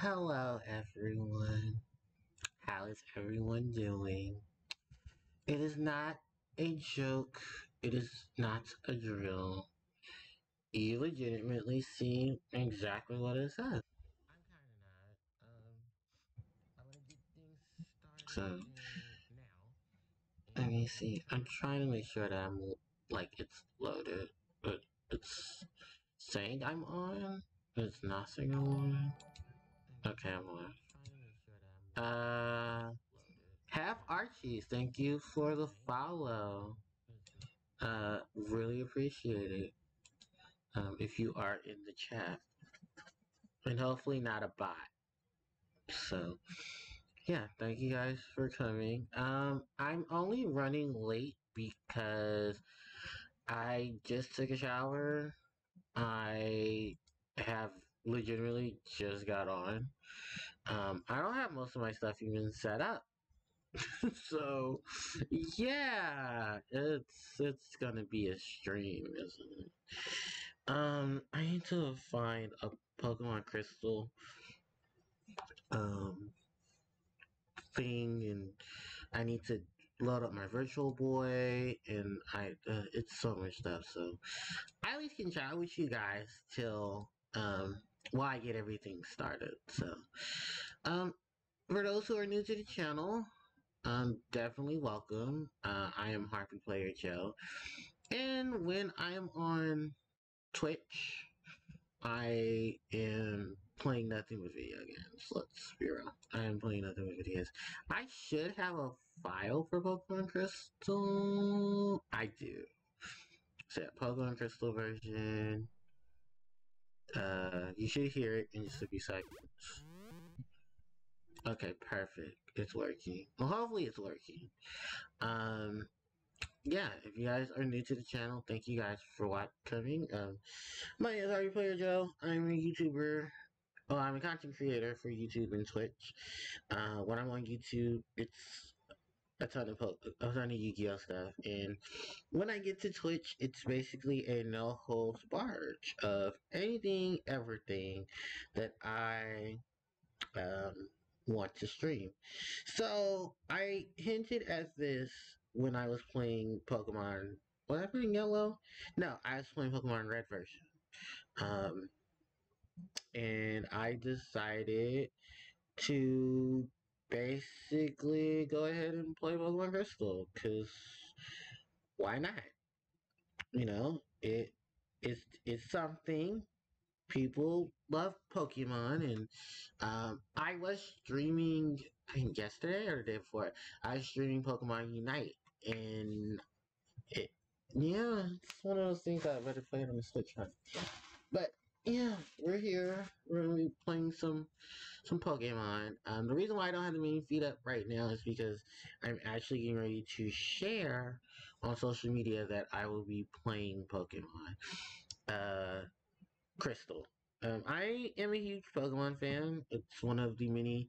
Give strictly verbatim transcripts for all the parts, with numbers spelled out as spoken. Hello everyone, how is everyone doing? It is not a joke, it is not a drill. You legitimately see exactly what it says. I'm kind of not, um, I want to get things started so, now. Let me see, I'm trying to make sure that I'm, like, it's loaded, but it's saying I'm on, but it's not saying I'm on. Okay, I'm on. Uh, Half Archie's, thank you for the follow. Uh, really appreciate it. Um, if you are in the chat. And hopefully not a bot. So, yeah, thank you guys for coming. Um, I'm only running late because I just took a shower. I have legitimately just got on. Um, I don't have most of my stuff even set up. So, yeah, it's it's gonna be a stream, isn't it? Um, I need to find a Pokemon Crystal um thing, and I need to load up my Virtual Boy, and I uh, it's so much stuff. So I at least can chat with you guys till um while I get everything started. So um for those who are new to the channel, Um, definitely welcome. Uh, I am HarpiePlayerJoe, and when I am on Twitch, I am playing nothing but video games. Let's be real. I am playing nothing but video games. I should have a file for Pokemon Crystal. I do. So, Pokemon Crystal version. Uh, you should hear it in just a few seconds. Okay, perfect. It's working. Well, hopefully it's working. Um, yeah, if you guys are new to the channel, thank you guys for watching. Coming. Um, my name is HarpiePlayerJoe. I'm a YouTuber. Oh, I'm a content creator for YouTube and Twitch. Uh, when I'm on YouTube, it's a ton of po a ton of Yu-Gi-Oh stuff, and when I get to Twitch, it's basically a no holds barred of anything, everything that I um. want to stream. So I hinted at this when I was playing Pokemon, was I playing Yellow? No, I was playing Pokemon Red version. Um, and I decided to basically go ahead and play Pokemon Crystal, because why not? You know, it it's it's something. People love Pokemon, and um, I was streaming, I think yesterday or the day before, I was streaming Pokemon Unite, and it, yeah, it's one of those things I'd rather play it on the Switch, right? But yeah, we're here, we're gonna be playing some some Pokemon. Um, the reason why I don't have the main feed up right now is because I'm actually getting ready to share on social media that I will be playing Pokemon. Uh... Crystal. Um, I am a huge Pokemon fan. It's one of the many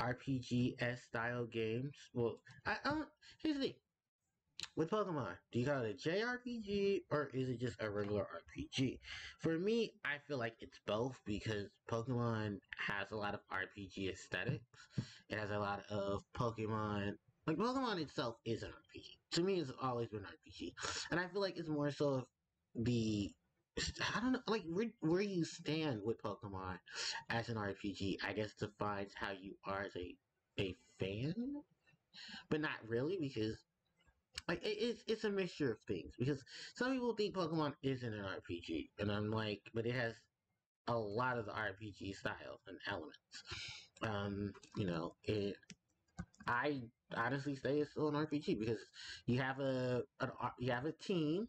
R P G-esque style games. Well, I, I don't, here's the thing. With Pokemon, do you call it a J R P G or is it just a regular R P G? For me, I feel like it's both, because Pokemon has a lot of R P G aesthetics. It has a lot of Pokemon. Like, Pokemon itself is an R P G. To me, it's always been an R P G. And I feel like it's more so of the... I don't know, like, where, where you stand with Pokemon as an R P G, I guess, defines how you are as a, a fan, but not really, because, like, it, it's, it's a mixture of things, because some people think Pokemon isn't an R P G, and I'm like, but it has a lot of the R P G styles and elements. Um, you know, it, I honestly say it's still an R P G, because you have a, an, you have a team.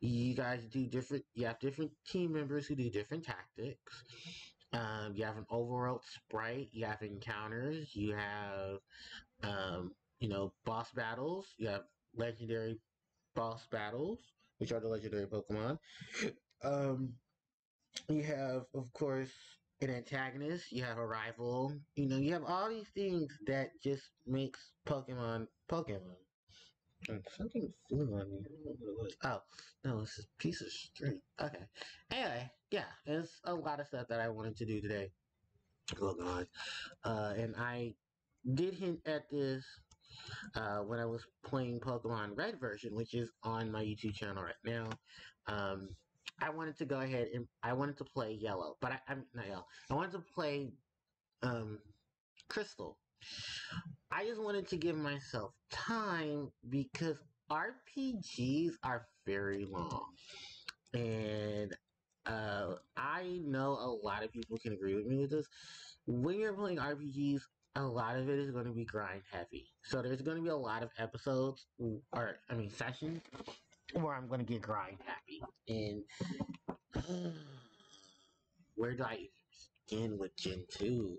You guys do different, you have different team members who do different tactics. Um, you have an overworld sprite, you have encounters, you have, um, you know, boss battles, you have legendary boss battles, which are the legendary Pokemon. Um, you have, of course, an antagonist, you have a rival, you know, you have all these things that just makes Pokemon, Pokemon. Something flew on me. Oh, no, this is a piece of string. Okay. Anyway, yeah, there's a lot of stuff that I wanted to do today. Going on. Uh, and I did hint at this uh, when I was playing Pokemon Red version, which is on my YouTube channel right now. Um, I wanted to go ahead and I wanted to play Yellow, but I, I'm not Yellow. I wanted to play um, Crystal. I just wanted to give myself time because R P Gs are very long, and uh, I know a lot of people can agree with me with this. When you're playing R P Gs, a lot of it is going to be grind heavy, so there's going to be a lot of episodes, or I mean sessions, where I'm going to get grind happy, and uh, where do I begin with Gen two?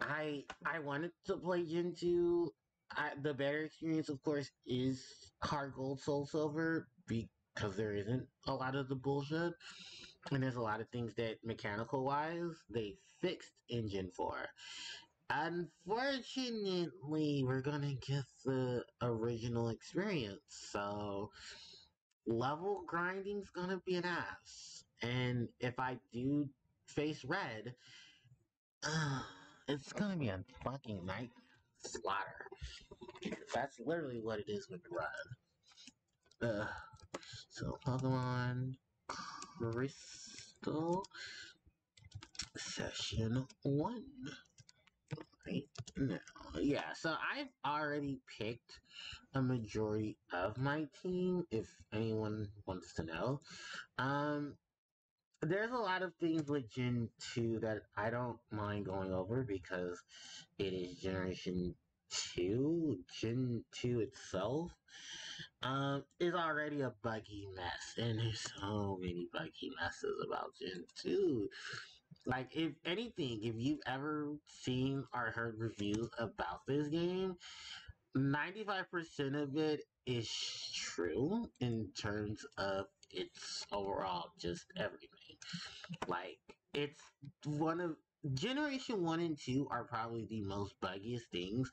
I I wanted to play Gen two. I, the better experience, of course, is Heart Gold, Soul Silver, because there isn't a lot of the bullshit, and there's a lot of things that mechanical-wise they fixed in Gen four. Unfortunately, we're gonna get the original experience, so level grinding's gonna be an ass. And if I do face Red, uh, it's gonna be a fucking night slaughter. That's literally what it is with Red. Uh, so Pokemon Crystal Session One. Right now. Yeah, so I've already picked a majority of my team, if anyone wants to know. Um, there's a lot of things with Gen two that I don't mind going over because it is Generation two. Gen two itself um, is already a buggy mess, and there's so many buggy messes about Gen two. Like, if anything, if you've ever seen or heard reviews about this game, ninety-five percent of it is true in terms of its overall just everything. Like, it's one of... Generation one and two are probably the most buggiest things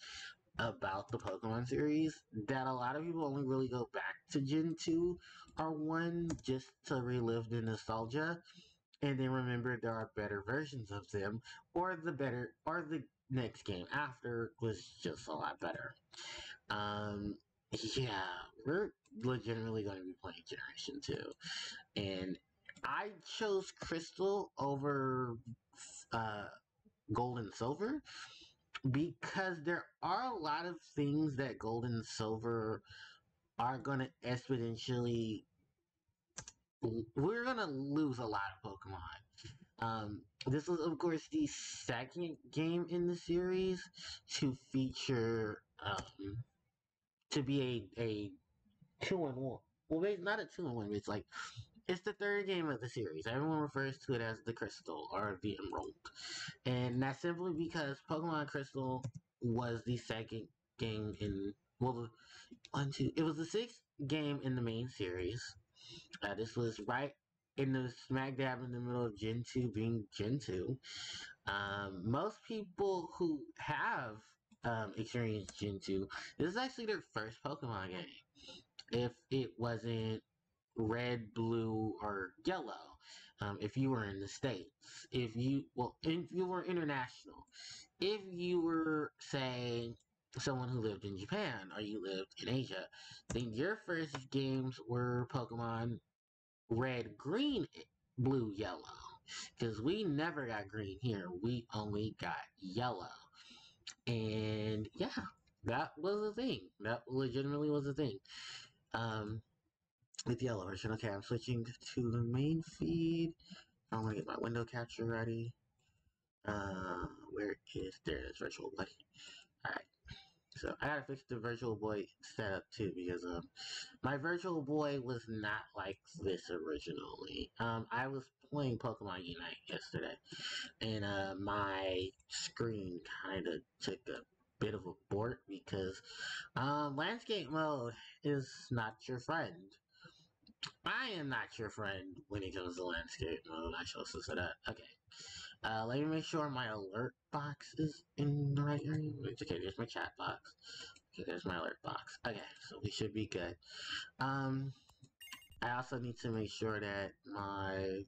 about the Pokemon series that a lot of people only really go back to Gen two or one just to relive the nostalgia. And then remember, there are better versions of them, or the better, or the next game after was just a lot better. Um, yeah, we're legitimately going to be playing Generation two. And I chose Crystal over uh, Gold and Silver because there are a lot of things that Gold and Silver are going to exponentially... We're going to lose a lot of Pokemon. Um, this was, of course, the second game in the series to feature, um, to be a, a two-on-one. Well, it's not a two-on-one. It's like, it's the third game of the series. Everyone refers to it as the Crystal or the Emerald. And that's simply because Pokemon Crystal was the second game in, well, one, two, it was the sixth game in the main series. Uh, this was right in the smack dab in the middle of Gen two being Gen two. Um, most people who have um, experienced Gen two, this is actually their first Pokemon game. If it wasn't Red, Blue, or Yellow, um, if you were in the States, if you, well, if you were international, if you were, say, someone who lived in Japan or you lived in Asia, then your first games were Pokemon Red, Green, Blue, Yellow. Because we never got green here. We only got yellow. And yeah, that was a thing. That legitimately was a thing. Um, with the yellow version. Okay, I'm switching to the main feed. I want to get my window capture ready. Uh, where is, there it is, Virtual Boy. Alright. So I gotta fix the Virtual Boy setup too because um my Virtual Boy was not like this originally. Um I was playing Pokemon Unite yesterday and uh my screen kinda took a bit of a abort because um landscape mode is not your friend. I am not your friend when it comes to landscape mode. I should also say that. Okay. Uh, let me make sure my alert box is in the right area. Okay, there's my chat box. Okay, there's my alert box. Okay, so we should be good. Um, I also need to make sure that my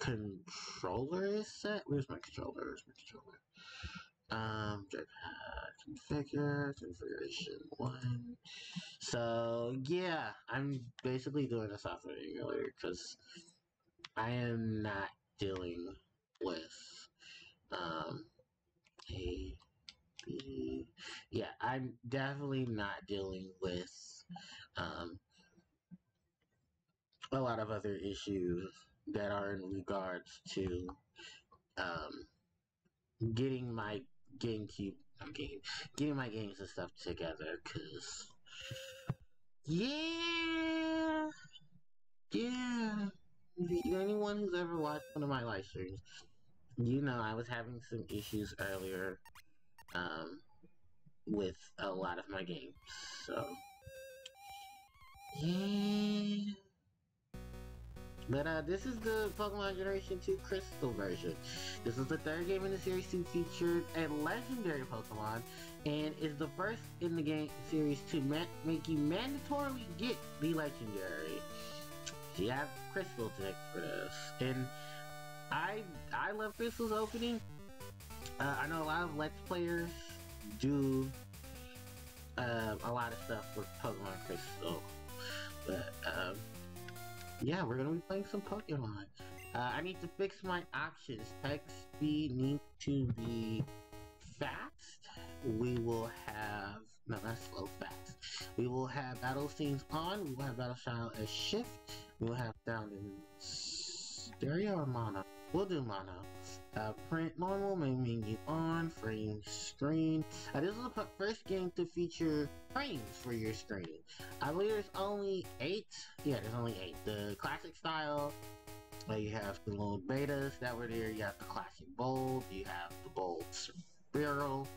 controller is set. Where's my controller? Where's my controller? Um, configure, configuration one. So, yeah, I'm basically doing a software emulator because I am not dealing with, um, a, B, yeah, I'm definitely not dealing with, um, a lot of other issues that are in regards to, um, getting my GameCube, I'm getting, getting my games and stuff together, cause, yeah, yeah, anyone who's ever watched one of my live streams, you know I was having some issues earlier, um, with a lot of my games, so, yeah, but, uh, this is the Pokemon Generation two Crystal version. This is the third game in the series to feature a legendary Pokemon, and is the first in the game series to ma make you mandatorily get the legendary. So you have Crystal to next for this. And I I love Crystal's opening. Uh, I know a lot of Let's Players do uh, a lot of stuff with Pokemon Crystal, but um, yeah, we're gonna be playing some Pokemon. Uh, I need to fix my options. Text speed needs to be fast. We will have... No, that's slow fast. We will have battle scenes on. We will have battle style as shift. We will have sound in stereo or mono. We'll do mono. Uh, print normal, main menu on, frame screen. Uh, this is the first game to feature frames for your screen. I believe there's only eight. Yeah, there's only eight. The classic style. Uh, you have the little betas that were there. You have the classic bold. You have the bold spiral.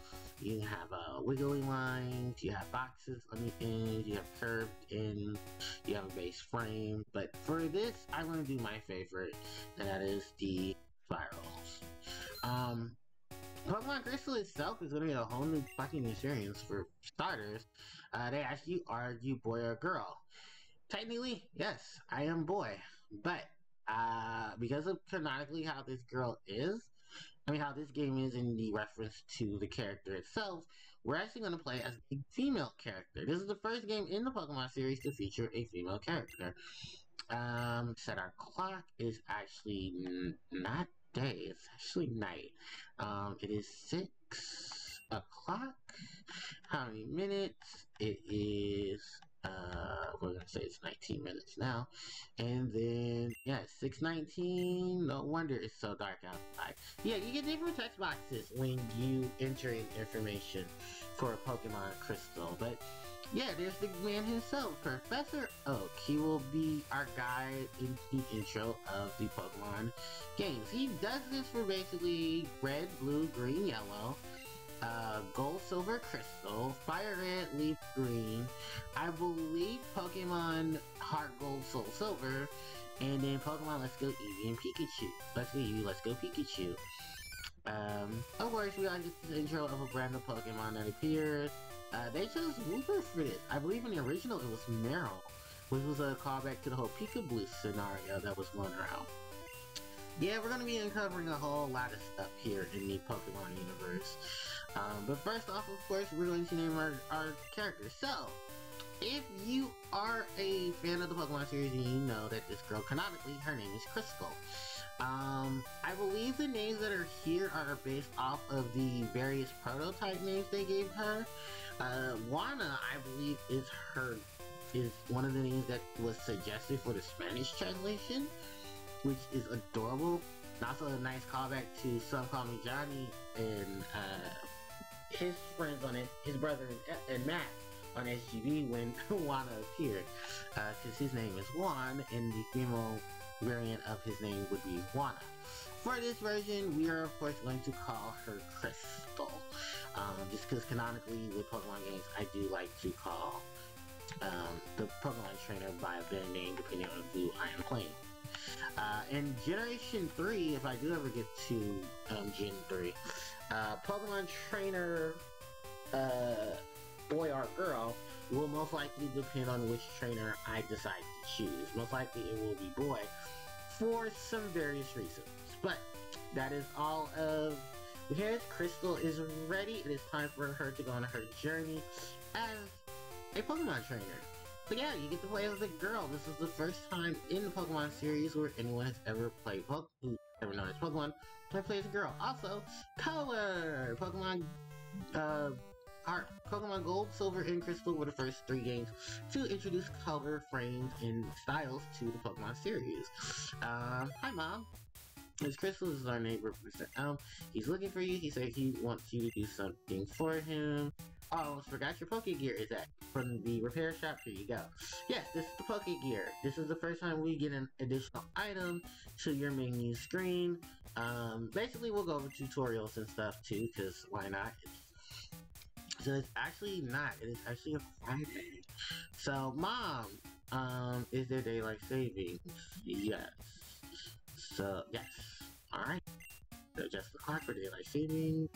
You have uh, wiggly lines. You have boxes on the end. You have curved ends. You have a base frame. But for this, I'm going to do my favorite, and that is the spirals. Um, Pokemon Crystal itself is going to be a whole new fucking experience. For starters, uh, they ask you, are you boy or girl? Technically, yes, I am boy, but uh, because of canonically how this girl is, I mean how this game is in the reference to the character itself, we're actually going to play as a female character. This is the first game in the Pokemon series to feature a female character. Um, said our clock is actually not day, it's actually night. Um, it is six o'clock. How many minutes? It is, uh, we're gonna say it's nineteen minutes now. And then, yeah, six nineteen. No wonder it's so dark outside. Yeah, you get different text boxes when you enter in information for Pokemon Crystal, but yeah, there's the man himself, Professor Oak. He will be our guide in the intro of the Pokemon games. He does this for basically red, blue, green, yellow, uh, gold, silver, crystal, fire red, leaf green, I believe Pokemon Heart Gold, Soul Silver, and then Pokemon Let's Go Eevee and Pikachu. Let's Go Eevee, Let's Go Pikachu. Um, of course, we all get the intro of a brand new Pokemon that appears. Uh, they chose Wooper for this. I believe in the original it was Meryl, which was a callback to the whole Pika Blue scenario that was going around. Yeah, we're going to be uncovering a whole lot of stuff here in the Pokemon universe. Um, but first off, of course, we're going to name our, our character. So, if you are a fan of the Pokemon series, you know that this girl, canonically, her name is Crystal. Um, I believe the names that are here are based off of the various prototype names they gave her. Uh, Juana, I believe, is her, is one of the names that was suggested for the Spanish translation, which is adorable, and also a nice callback to Some Call Me Johnny and, uh, his friends on it, his brother and, and Matt on S G B when Juana appeared, uh, cause his name is Juan, and the female variant of his name would be Juana. For this version, we are of course going to call her Crystal. Um, just because canonically with Pokemon games, I do like to call um, the Pokemon trainer by their name depending on who I am playing. Uh, in Generation three, if I do ever get to um, Gen three, uh, Pokemon trainer uh, boy or girl will most likely depend on which trainer I decide to choose. Most likely it will be boy for some various reasons. But that is all of we have. Crystal is ready. It is time for her to go on her journey as a Pokemon trainer. But yeah, you get to play as a girl. This is the first time in the Pokemon series where anyone has ever played Pokemon, who's ever known as Pokemon, to play as a girl. Also, color! Pokemon, uh, Heart, Pokemon Gold, Silver, and Crystal were the first three games to introduce color, frames, and styles to the Pokemon series. Um, hi Mom. Miz Crystal is our neighbor, Professor Elm. He's looking for you. He said he wants you to do something for him. Oh, I almost forgot your Pokégear is at from the repair shop. Here you go. Yes, this is the Pokégear. This is the first time we get an additional item to your menu screen. Um, basically, we'll go over tutorials and stuff too, because why not? So it's actually not. It is actually a Friday. So, Mom, um, is there daylight savings? Yes. So, yes. All right. So adjust the clock for daylight savings.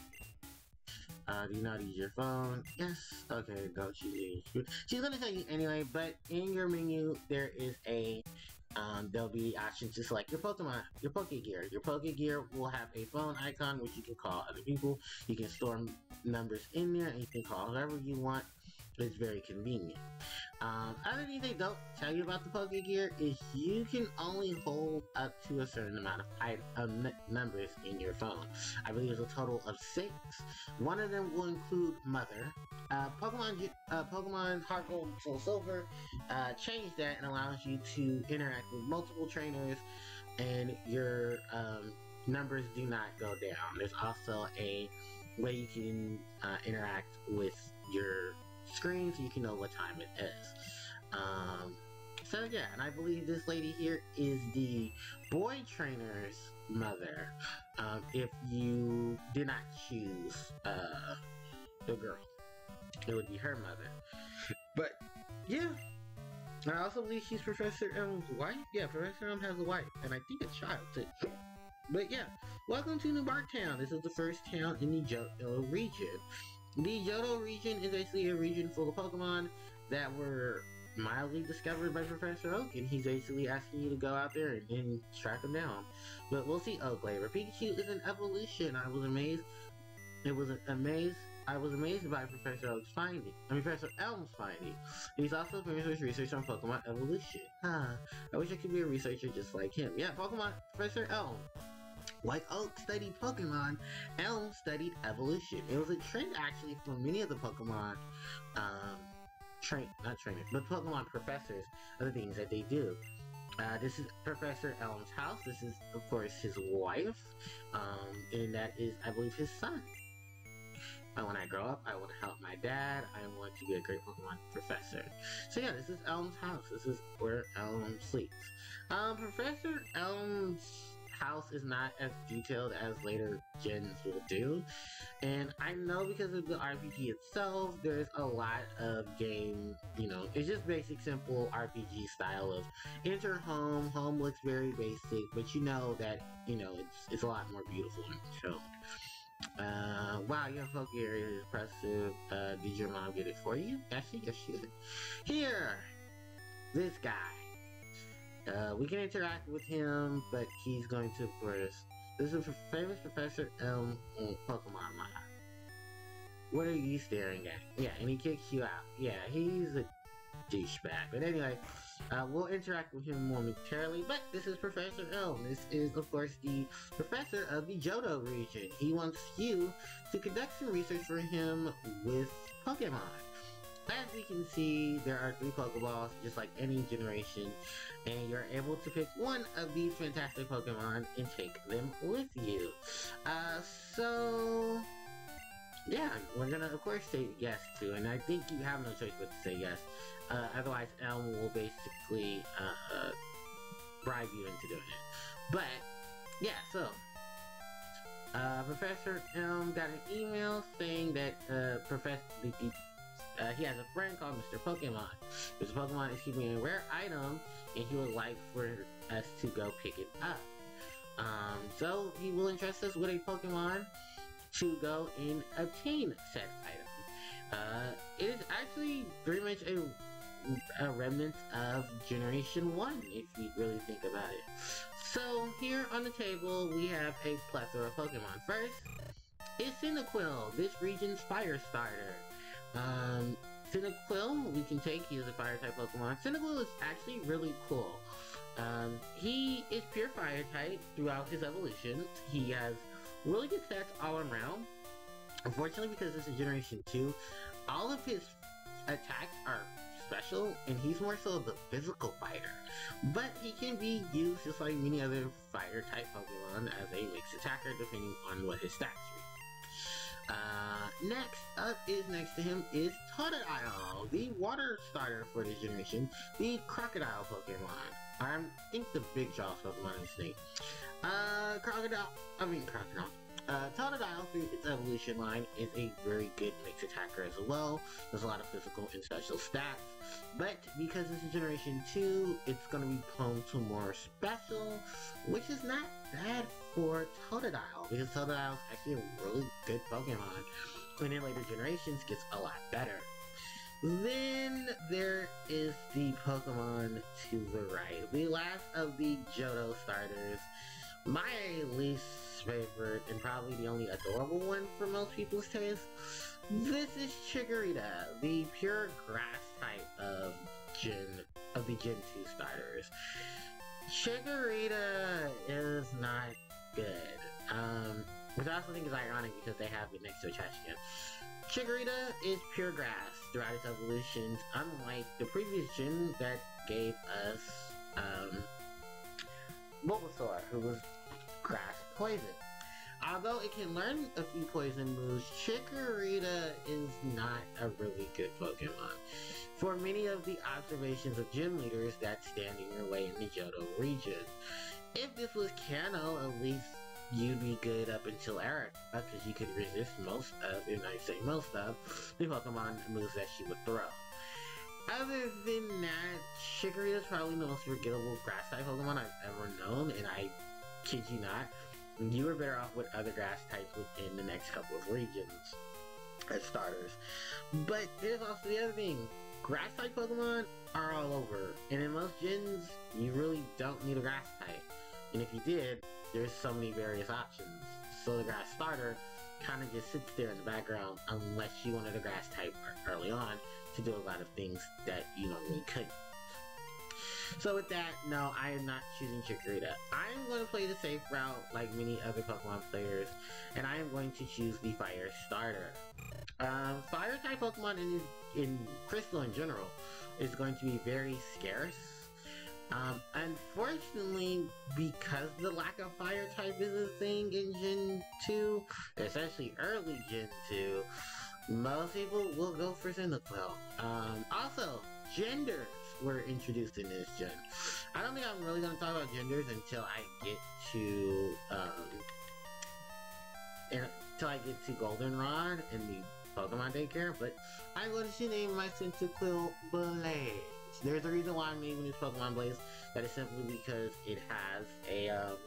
Uh, do not use your phone. Yes. Okay, don't use your phone. She's gonna tell you anyway, but in your menu, there is a, um, there'll be options to select your Pokemon, your Pokégear. Your Pokégear will have a phone icon, which you can call other people. You can store numbers in there, and you can call whoever you want. It's very convenient. Um, other thing they don't tell you about the Pokégear is you can only hold up to a certain amount of item, um, numbers in your phone. I believe there's a total of six. One of them will include Mother. Uh, Pokemon, uh, Pokemon Heart Gold and Soul Silver uh, changed that and allows you to interact with multiple trainers, and your um, numbers do not go down. There's also a way you can uh, interact with your screen so you can know what time it is. Um, so yeah, and I believe this lady here is the boy trainer's mother, um, if you did not choose uh, the girl. It would be her mother. But yeah, I also believe she's Professor Elm's wife. Yeah, Professor Elm has a wife, and I think a child too. But yeah, welcome to New Bark Town. This is the first town in the Johto region. The Johto region is basically a region full of Pokemon that were mildly discovered by Professor Oak, and he's basically asking you to go out there and, and track him down. But we'll see Oak later. Pikachu is an evolution. I was amazed. It was amazed. I was amazed by Professor Oak's finding. I mean, Professor Elm's finding. He's also finished his research on Pokemon evolution. Huh. I wish I could be a researcher just like him. Yeah, Pokemon Professor Elm. Like Oak studied Pokemon, Elm studied evolution. It was a trend actually for many of the Pokemon, um, train, not trainers, but Pokemon professors are the things that they do. Uh, this is Professor Elm's house. This is, of course, his wife, um, and that is, I believe, his son. And when I grow up, I want to help my dad. I want to be a great Pokemon professor. So yeah, this is Elm's house. This is where Elm sleeps. Um, Professor Elm's house is not as detailed as later gens will do, and I know because of the R P G itself, there's a lot of game, you know, it's just basic simple R P G style of enter home. Home looks very basic, but you know that, you know, it's, it's a lot more beautiful and shown. Uh, wow, your Pokégear is impressive. Uh, did your mom get it for you? Actually, yes she did. Here! This guy. Uh, we can interact with him, but he's going to first. This is a famous Professor Elm on Pokemon Mind. What are you staring at? Yeah, and he kicks you out. Yeah, he's a douchebag. But anyway, uh, we'll interact with him momentarily. But this is Professor Elm. This is, of course, the professor of the Johto region. He wants you to conduct some research for him with Pokemon. As we can see, there are three Pokeballs, just like any generation, and you're able to pick one of these fantastic Pokemon and take them with you. Uh, so yeah, we're gonna of course say yes to, and I think you have no choice but to say yes. Uh, otherwise, Elm will basically uh, uh, bribe you into doing it. But yeah, so. Uh, Professor Elm got an email saying that uh, Professor the, the Uh, he has a friend called Mister Pokemon. Mister Pokemon is keeping a rare item, and he would like for us to go pick it up. Um, so he will entrust us with a Pokemon to go and obtain said item. Uh, it is actually pretty much a, a remnant of Generation one, if you really think about it. So, here on the table, we have a plethora of Pokemon. First, is Cyndaquil, this region's fire starter. Um, Cyndaquil, we can take, he is a fire-type Pokemon. Cyndaquil is actually really cool. Um, he is pure fire-type throughout his evolution. He has really good stats all around. Unfortunately, because this is Generation two, all of his attacks are special, and he's more so the physical fighter. But he can be used just like many other fighter-type Pokemon as a mixed attacker, depending on what his stats are. Uh, next up is next to him is Totodile, the water starter for this generation, the crocodile Pokemon. I think the big jaw Pokemon is snake. Uh, crocodile, I mean crocodile. Uh, Totodile, through its evolution line, is a very good mixed attacker as well. There's a lot of physical and special stats, but because this is Generation two, it's going to be prone to more special, which is not bad for Totodile, because Totodile is actually a really good Pokemon, and in later generations gets a lot better. Then there is the Pokemon to the right, the last of the Johto starters. My least favorite, and probably the only adorable one for most people's taste, this is Chikorita, the pure grass type of Gen of the Gen two starters. Chikorita is not good, um, which I also think is ironic because they have it next to a trash can. Chikorita is pure grass throughout its evolutions, unlike the previous gen that gave us um, Bulbasaur, who was grass poison. Although it can learn a few poison moves, Chikorita is not a really good Pokemon for many of the observations of gym leaders that stand in your way in the Johto region. If this was Kanto, at least you'd be good up until Erica, because you could resist most of, and I say most of, the Pokemon moves that she would throw. Other than that, Chikorita is probably the most forgettable grass-type Pokemon I've ever known, and I kid you not, you were better off with other grass types within the next couple of regions as starters. But there's also the other thing, grass-type Pokemon are all over, and in most gens, you really don't need a grass type, and if you did, there's so many various options, so the grass starter kind of just sits there in the background unless you wanted a grass type early on to do a lot of things that you normally couldn't. So with that, no, I am not choosing Chikorita. I am going to play the safe route like many other Pokemon players, and I am going to choose the fire starter. Um, fire type Pokemon in, in Crystal in general is going to be very scarce. Um, unfortunately, because the lack of fire type is a thing in Gen two, especially early Gen two, most people will go for Cyndaquil. Um, also, genders were introduced in this gen. I don't think I'm really going to talk about genders until I get to, um, until I get to Goldenrod and the Pokemon Daycare, but I'm going to name my Cyndaquil Blaze. There's a reason why I'm naming this Pokemon Blaze. That is simply because it has a, um,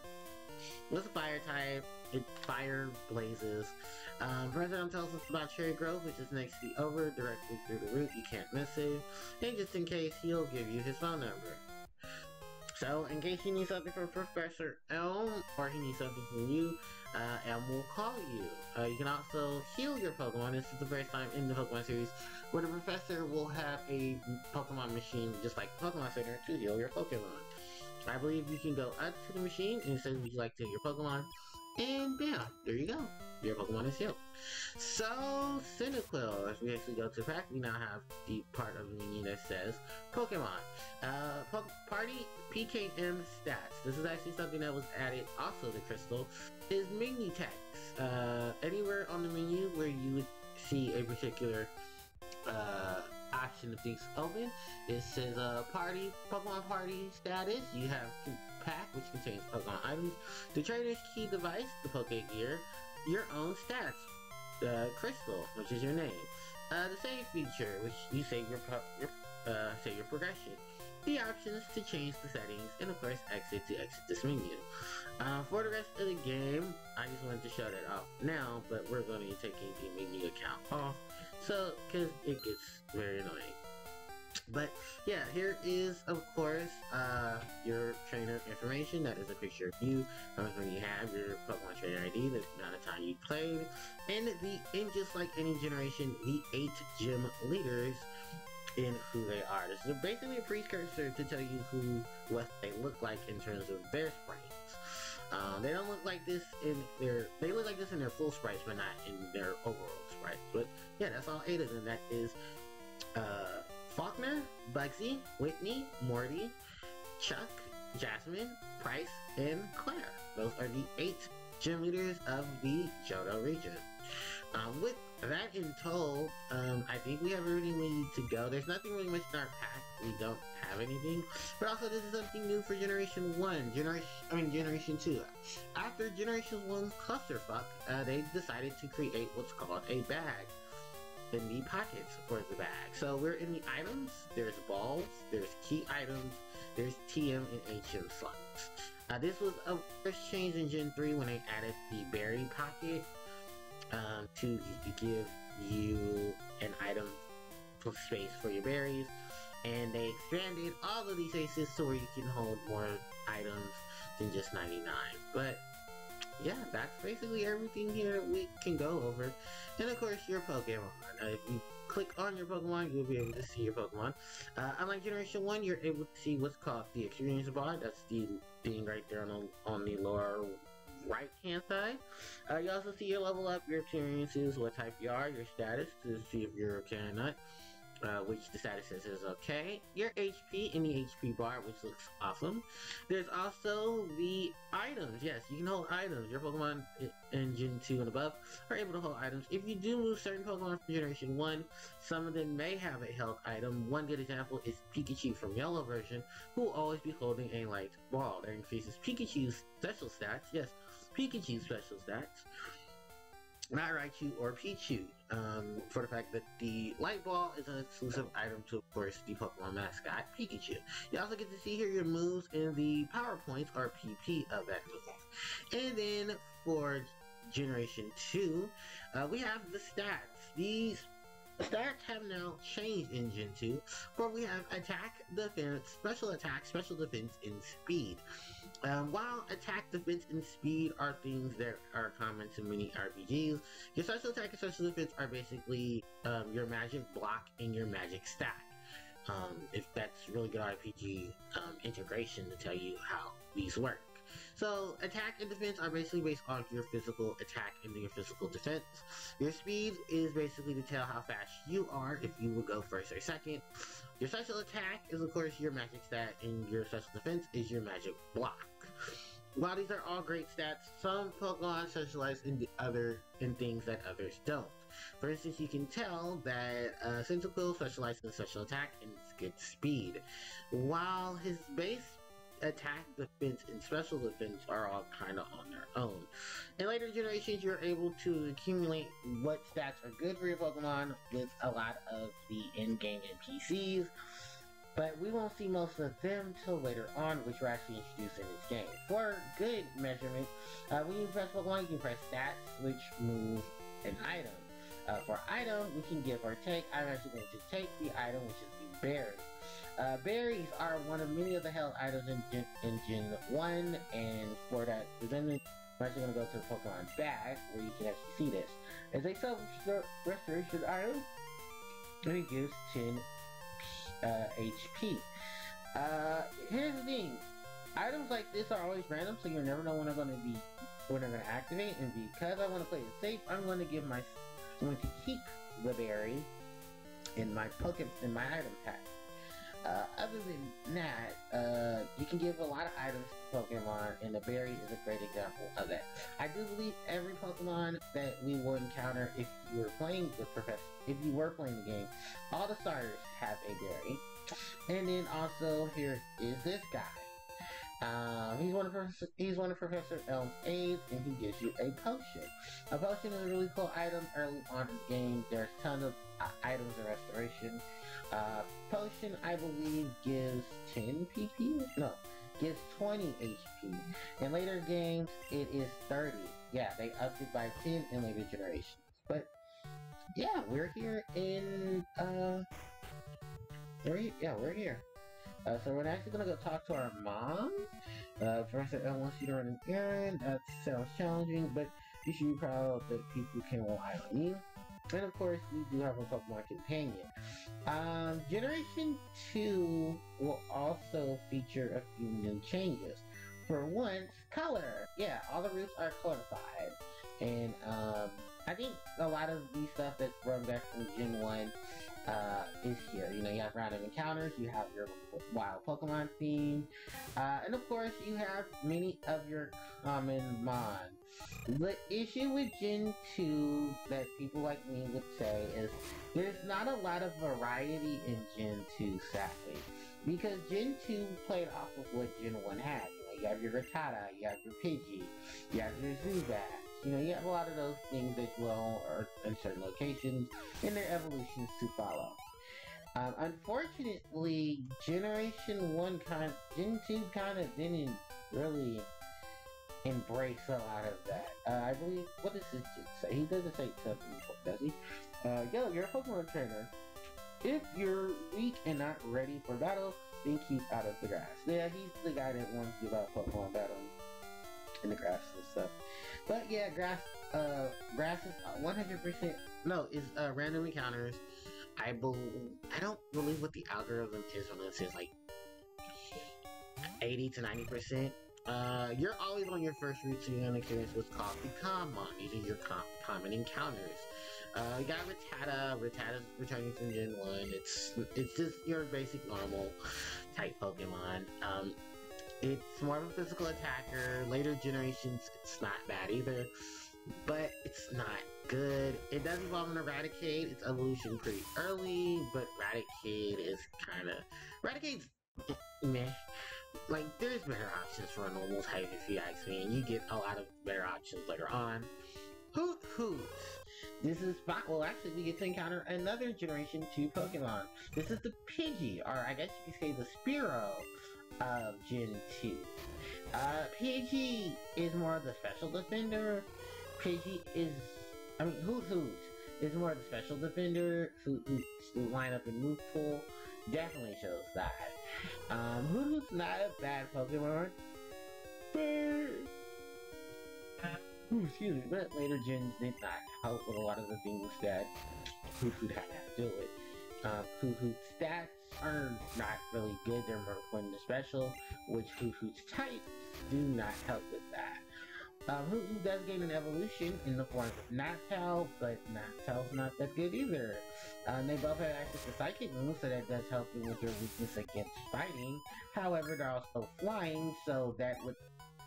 what's a fire type? It fire blazes. Um, Professor Elm tells us about Cherrygrove, which is next to the over, directly through the root. You can't miss it. And just in case, he'll give you his phone number. So, in case you need something from Professor Elm, or he needs something from you, uh, Elm will call you. Uh, you can also heal your Pokemon. This is the first time in the Pokemon series where the Professor will have a Pokemon machine, just like Pokemon Center, to heal your Pokemon. I believe you can go up to the machine and say, would you like to heal your Pokemon? And bam, there you go. Your Pokemon is healed. So, Cyndaquil, as we actually go to pack, we now have the part of the menu that says Pokemon. Uh, po party P K M stats. This is actually something that was added also to Crystal, is menu text. Uh, anywhere on the menu where you would see a particular uh, option of things open, it says uh, party, Pokemon party status. You have to pack, which contains Pokemon items, the trader's key device, the Pokégear, your own stats, uh, Crystal, which is your name, uh, the save feature, which you save your, pro your uh, save your progression, the options to change the settings, and of course exit to exit this menu. Uh, for the rest of the game, I just wanted to show that off now, but we're going to be taking the menu account off So, because it gets very annoying. But yeah, here is, of course, uh, your trainer information. That is a picture of you, how much money you have, your Pokemon trainer I D, the amount of time you played, and the and just like any generation, the eight gym leaders in who they are. This is basically a precursor to tell you who what they look like in terms of their sprites. Um, they don't look like this in their they look like this in their full sprites, but not in their overall sprites. But yeah, that's all eight of them. That is uh Faulkner, Bugsy, Whitney, Morty, Chuck, Jasmine, Price, and Claire. Those are the eight gym leaders of the Johto region. Um, with that in tow, um, I think we have everything we need to go. There's nothing really much in our pack. We don't have anything. But also, this is something new for Generation One. Generation, I mean Generation Two. After Generation One's clusterfuck, uh, they decided to create what's called a bag. In the pockets for the bag. So we're in the items, there's balls, there's key items, there's T M and H M slots. Uh, this was a first change in Gen three when they added the berry pocket um, to give you an item space for your berries. And they expanded all of these spaces so where you can hold more items than just ninety-nine. But yeah, that's basically everything here we can go over. And of course, your Pokemon. Uh, if you click on your Pokemon, you'll be able to see your Pokemon. Uh, unlike Generation one, you're able to see what's called the Experience Bar. That's the thing right there on the, on the lower right-hand side. Uh, you also see your level up, your experiences, what type you are, your status, to see if you're okay or not. Uh, which the status says is okay. Your H P in the H P bar, which looks awesome. There's also the items. Yes, you can hold items. Your Pokemon in Gen two and above are able to hold items. If you do move certain Pokemon from Generation one, some of them may have a held item. One good example is Pikachu from Yellow version, who will always be holding a light ball. That increases Pikachu's special stats. Yes, Pikachu's special stats. Not Raichu or Pichu, um, for the fact that the light ball is an exclusive item to, of course, the Pokemon mascot, Pikachu. You also get to see here your moves and the power points, or P P, of that move. And then for Generation two, uh, we have the stats. These stats have now changed in Gen two, where we have attack, defense, special attack, special defense, and speed. Um, while attack, defense, and speed are things that are common to many R P Gs, your special attack and special defense are basically um, your magic block and your magic stack. Um, if that's really good R P G um, integration to tell you how these work. So, attack and defense are basically based on your physical attack and your physical defense. Your speed is basically to tell how fast you are, if you will go first or second. Your special attack is, of course, your magic stat, and your special defense is your magic block. While these are all great stats, some Pokemon specialize in the other in things that others don't. For instance, you can tell that uh, Cyndaquil specializes in special attack and good speed, while his base attack, defense, and special defense are all kind of on their own. In later generations, you're able to accumulate what stats are good for your Pokemon with a lot of the in-game N P Cs, but we won't see most of them till later on, which we're actually introduced in this game. For good measurement, uh, when you press Pokemon, you can press stats, which move an item. Uh, for item, we can give or take. I'm actually going to take the item, which is the berry. Uh, berries are one of many of the held items in Gen, in Gen one, and for that, then we're actually going to go to the Pokemon bag, where you can actually see this. As a self-restoration item, it gives ten uh, H P. Uh, here's the thing, items like this are always random, so you never know when they're going to be, when they're going to activate, and because I want to play it safe, I'm going to give my, I'm going to keep the berry in my Pokemon, in my item pack. Uh, other than that, uh, you can give a lot of items to Pokemon, and the berry is a great example of that. I do believe every Pokemon that we will encounter if you were playing the professor, if you were playing the game, all the starters have a berry. And then also here is this guy. Um, he's one of Professor, he's one of Professor Elm's aides, and he gives you a potion. A potion is a really cool item early on in the game. There's tons of uh, items in restoration. Uh, Potion, I believe, gives ten P P? No, gives twenty H P. In later games, it is thirty. Yeah, they upped it by ten in later generations. But Yeah, we're here in, uh... We're here, yeah, we're here. Uh, so we're actually gonna go talk to our mom. Uh, Professor Elm wants you to run an errand. That sounds challenging, but you should be proud that people can rely on you. And of course, we do have a Pokemon companion. Um, Generation two will also feature a few new changes. For once, color! Yeah, all the routes are codified. And, um, I think a lot of the stuff that's run back from Gen one uh, is here. You know, you have random encounters, you have your wild Pokemon theme, uh, and of course, you have many of your common mons. The issue with Gen two that people like me would say is there's not a lot of variety in Gen two, sadly, because Gen two played off of what Gen one had. You know, you have your Rattata, you have your Pidgey, you have your Zubat. You know, you have a lot of those things that dwell or in certain locations and their evolutions to follow. Um, unfortunately, Generation one kind Gen two kind of didn't really embrace a lot of that. Uh, I believe, what does this say? He doesn't say something before, does he? Uh, yo, you're a Pokemon trainer. If you're weak and not ready for battle, then keep out of the grass. Yeah, he's the guy that wants to give out Pokemon battle in the grass and stuff. But yeah, grass, uh, grass is one hundred percent, no, is uh, random encounters. I believe, I don't believe what the algorithm is on this is like eighty to ninety percent. Uh, you're always on your first route, so you're gonna experience what's called the common. These are your com common encounters. Uh, you got Rattata. Rattata's returning from Gen one. It's, it's just your basic normal type Pokemon. Um, It's more of a physical attacker. Later generations, it's not bad either, but it's not good. It does evolve in Eradicate. It's evolution pretty early, but Raticate is kind of... Raticate's meh. Like, there's better options for a normal type if you ask me, and you get a lot of better options later on. Hoot Hoot! This is, well actually we get to encounter another Generation two Pokemon. This is the Pidgey, or I guess you could say the Spearow of Gen two. Uh, Pidgey is more of the special defender. Pidgey is, I mean, Hoothoot is more of the special defender. Hoothoot's lineup and move pool definitely shows that. Um, Hoothoot's not a bad Pokemon, but, ooh, excuse me, but later gens did not help with a lot of the things that Hoothoot had to deal with. Um, Hoothoot's stats are not really good, they're more fun to special, which Hoothoot's types do not help with that. Um, Hoothoot does gain an evolution in the form of Noctowl, but Noctowl's not that good either. Um, they both have access to Psychic moves, so that does help them with their weakness against fighting. However, they're also flying, so that with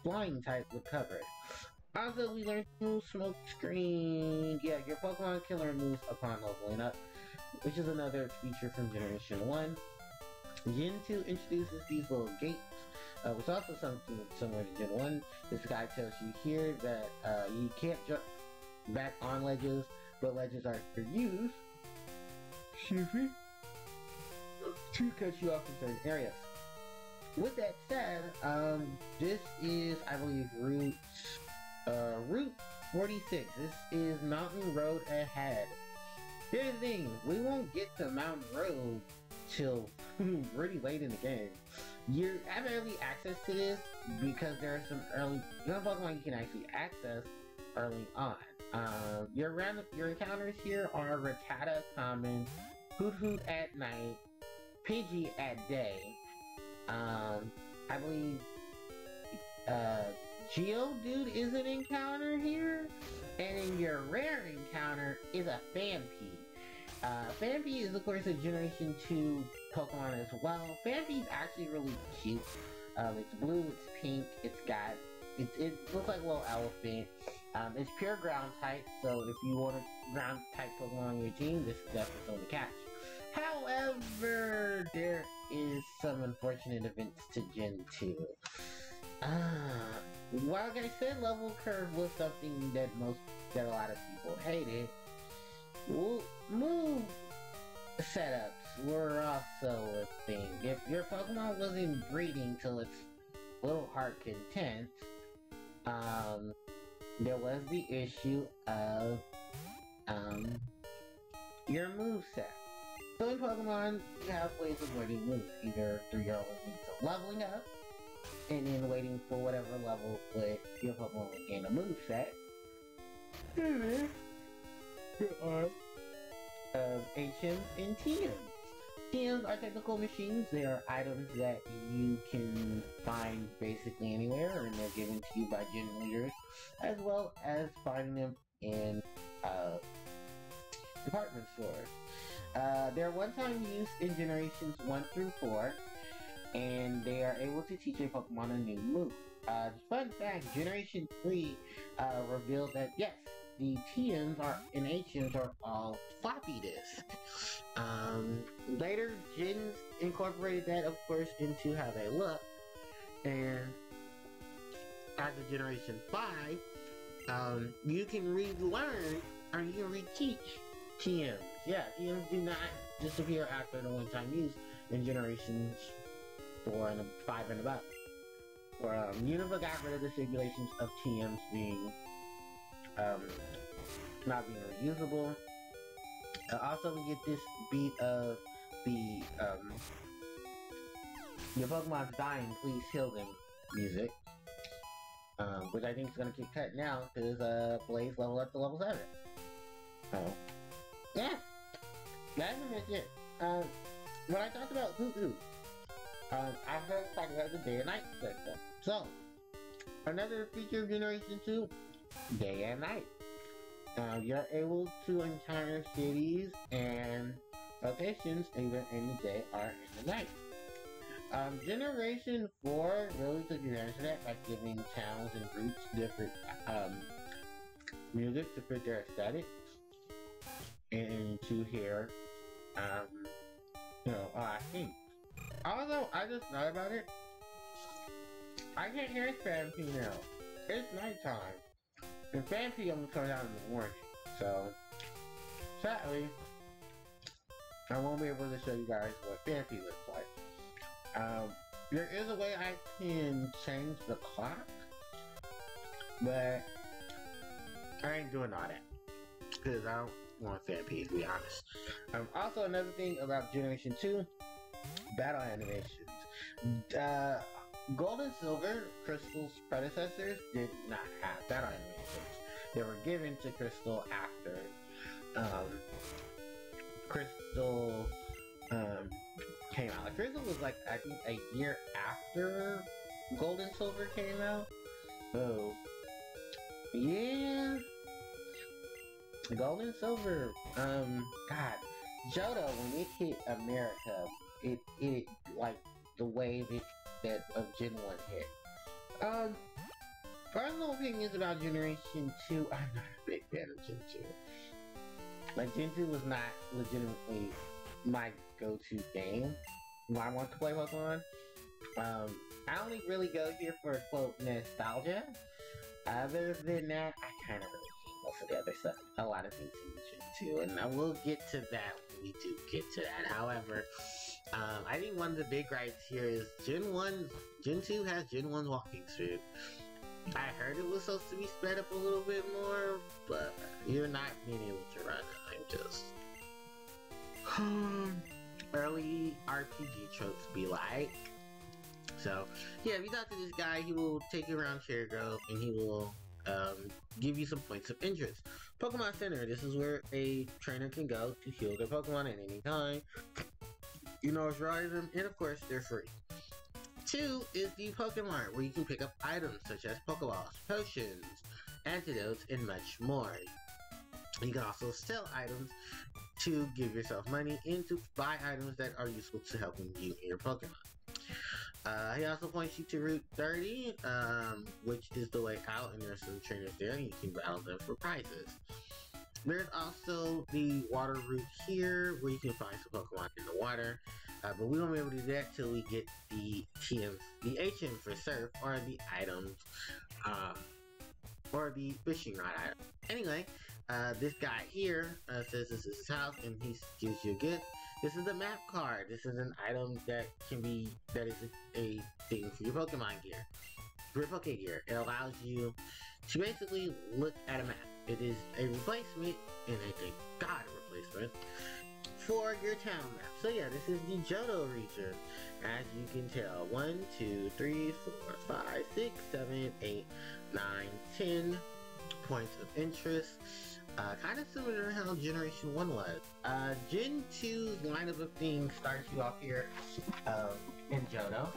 flying type would cover it. Also, we learned to Smoke Screen. Yeah, your Pokemon killer moves upon leveling up, which is another feature from Generation one. Gen two introduces these little gates, uh, which also something similar to Gen one. This guy tells you here that uh, you can't jump back on ledges, but ledges are for use to cut you off in certain areas. With that said, um, this is, I believe, route, uh, route forty-six. This is Mountain Road Ahead. Here's the thing, we won't get to Mountain Road till pretty late in the game. You have early access to this because there are some early young Pokemon you can actually access early on. Um, your round of, your encounters here are Rattata common, Hoot Hoot at night, Pidgey at day. Um, I believe uh, Geodude is an encounter here, and then your rare encounter is a Phanpy. Uh, Phanpy is, of course, a Generation two Pokemon as well. Phanpy's actually really cute. Um, it's blue, it's pink, it's got... It, it looks like a little elephant. Um, it's pure ground type, so if you want a ground type Pokemon on your team, this is definitely the catch. However, there is some unfortunate events to Gen two. Ah... Uh, Well, like I said, level curve was something that most, that a lot of people hated. Well, move setups were also a thing. If your Pokemon wasn't breeding till its little heart content, um, there was the issue of, um, your moveset. Some Pokemon have ways of learning moves, either through your own means of leveling up, and then waiting for whatever level with your Pokemon will gain a moveset. And then, there are uh, H Ms and T Ms. T Ms are technical machines. They are items that you can find basically anywhere, and they're given to you by gym leaders, as well as finding them in uh, department stores. Uh, they're one-time use in generations one through four, and they are able to teach a Pokemon a new move. Uh, fun fact, Generation three uh, revealed that, yes, the T Ms are, and H Ms are all floppy disks. Um, later, Gens incorporated that, of course, into how they look, and as of Generation five, um, you can relearn, or you can reteach T Ms. Yeah, T Ms do not disappear after the one-time use in Generations four and five and above. For, um, Unova got rid of the stipulations of T Ms being, um, not being reusable. Uh, also, we get this beat of the, um, your Pokemon's dying, please heal them music. Um, which I think is going to get cut now, because, uh, Blaze leveled up to level seven. So, yeah. That's pretty much it. Um, when I talked about Hoothoot, um, I heard talking about the day and night system. So, another feature of Generation two, day and night. Uh, you're able to encounter cities and locations either in the day or in the night. Um, Generation four really took advantage of that by giving towns and groups different um, music to fit their aesthetics and to hear, um, you know, a lot of things. Although, I just thought about it, I can't hear Phanpy now. It's nighttime. And Phanpy only comes out in the morning, so sadly, I won't be able to show you guys what Phanpy looks like. Um, there is a way I can change the clock, but I ain't doing all that because I don't want Phanpy, to be honest. Um, also, another thing about Generation two, battle animations. Uh, Gold and Silver, Crystal's predecessors, did not have battle animations. They were given to Crystal after um, Crystal um, came out. Like, Crystal was like, I think, a year after Gold and Silver came out. So, yeah. Gold and Silver, um, God. Johto, when it hit America, it, it, like, the wave it that of Gen one hit. Um, personal opinions about Generation two, I'm not a big fan of Gen two. Like, Gen two was not legitimately my go-to game when I want to play Pokemon. Um, I only really go here for, quote, nostalgia. Other than that, I kind of really hate most of the other stuff. A lot of things in Gen two, and I will get to that when we do get to that. However, Um, I think one of the big gripes here is Gen one, Gen two has Gen one's walking speed. I heard it was supposed to be sped up a little bit more, but you're not being able to run it. I'm just... early R P G tropes be like. So, yeah, if you talk to this guy, he will take you around Cherrygrove and he will um, give you some points of interest. Pokemon Center, this is where a trainer can go to heal their Pokemon at any time. You know, it's right, and of course, they're free. Two is the Pokemart, where you can pick up items such as Pokeballs, Potions, Antidotes, and much more. You can also sell items to give yourself money and to buy items that are useful to helping you and your Pokemon. Uh, he also points you to Route thirty, um, which is the way out, and there's some trainers there, and you can battle them for prizes. There's also the water route here, where you can find some Pokemon in the water, uh, but we won't be able to do that till we get the T Ms, the H M for surf, or the items, um, or the fishing rod item. Anyway, uh, this guy here uh, says this is his house, and he gives you a gift. This is the map card. This is an item that can be, that is a, a thing for your Pokemon gear, for your Pokégear. It allows you to basically look at a map. It is a replacement, and I thank God a replacement, for your town map. So yeah, this is the Johto region. As you can tell, one, two, three, four, five, six, seven, eight, nine, ten points of interest. Uh, kind of similar to how Generation one was. Uh, Gen two's lineup of things starts you off here um, in Johto.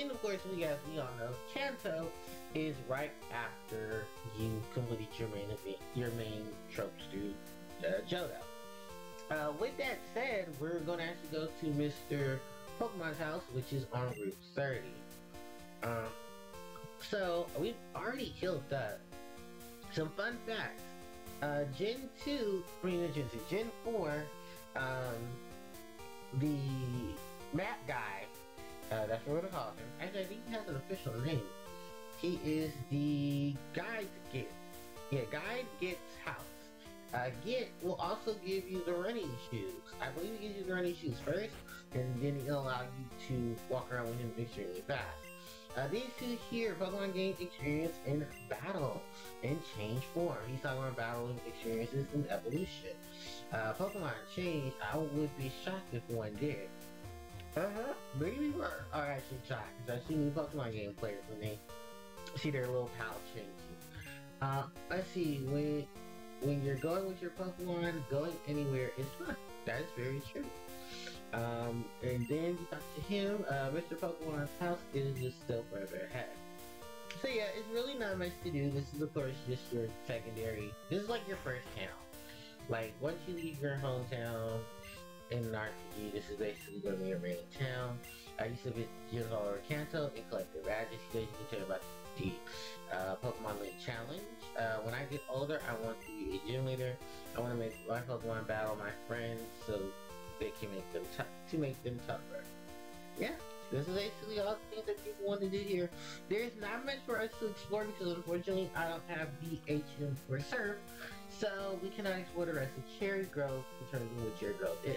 And of course, we as we all know, Kanto is right after you complete your main event, your main tropes through uh, Johto. Uh, with that said, we're going to actually go to Mister Pokemon's house, which is on Route thirty. Um, so, we've already killed that. Some fun facts. Uh, Gen two, I mean, Gen two, Gen four, um, the map guy, uh, that's what we're gonna call him. Actually, I think he has an official name. He is the Guide Git. Yeah, Guide Git's house. Uh, Git will also give you the running shoes. I believe he gives you the running shoes first, and then he'll allow you to walk around with him extremely fast. Uh, these two here, Pokemon gains experience in battle and change form. He's talking about battling experiences and evolution. Uh, Pokemon change, I would be shocked if one did. Uh-huh, maybe we are actually shocked, because I've seen Pokemon game players when they see their little pal changing. Uh, let's see, when, when you're going with your Pokemon, going anywhere is fun. That is very true. Um, and then you talk to him, uh, Mister Pokemon's house is just still further ahead. So yeah, it's really not much to do. This is of course just your secondary, this is like your first town. Like, once you leave your hometown in an R P G, this is basically going to be your main town. I used to visit Johto or Kanto and collect the badges. You guys can tell about the uh, Pokemon League Challenge. Uh, when I get older, I want to be a gym leader. I want to make my Pokemon battle my friends, so they can make them tough to make them tougher. Yeah, this is basically all the things that people want to do here. There's not much for us to explore because unfortunately I don't have the H M reserve, so we cannot explore the rest of Cherrygrove in terms of what Cherrygrove is.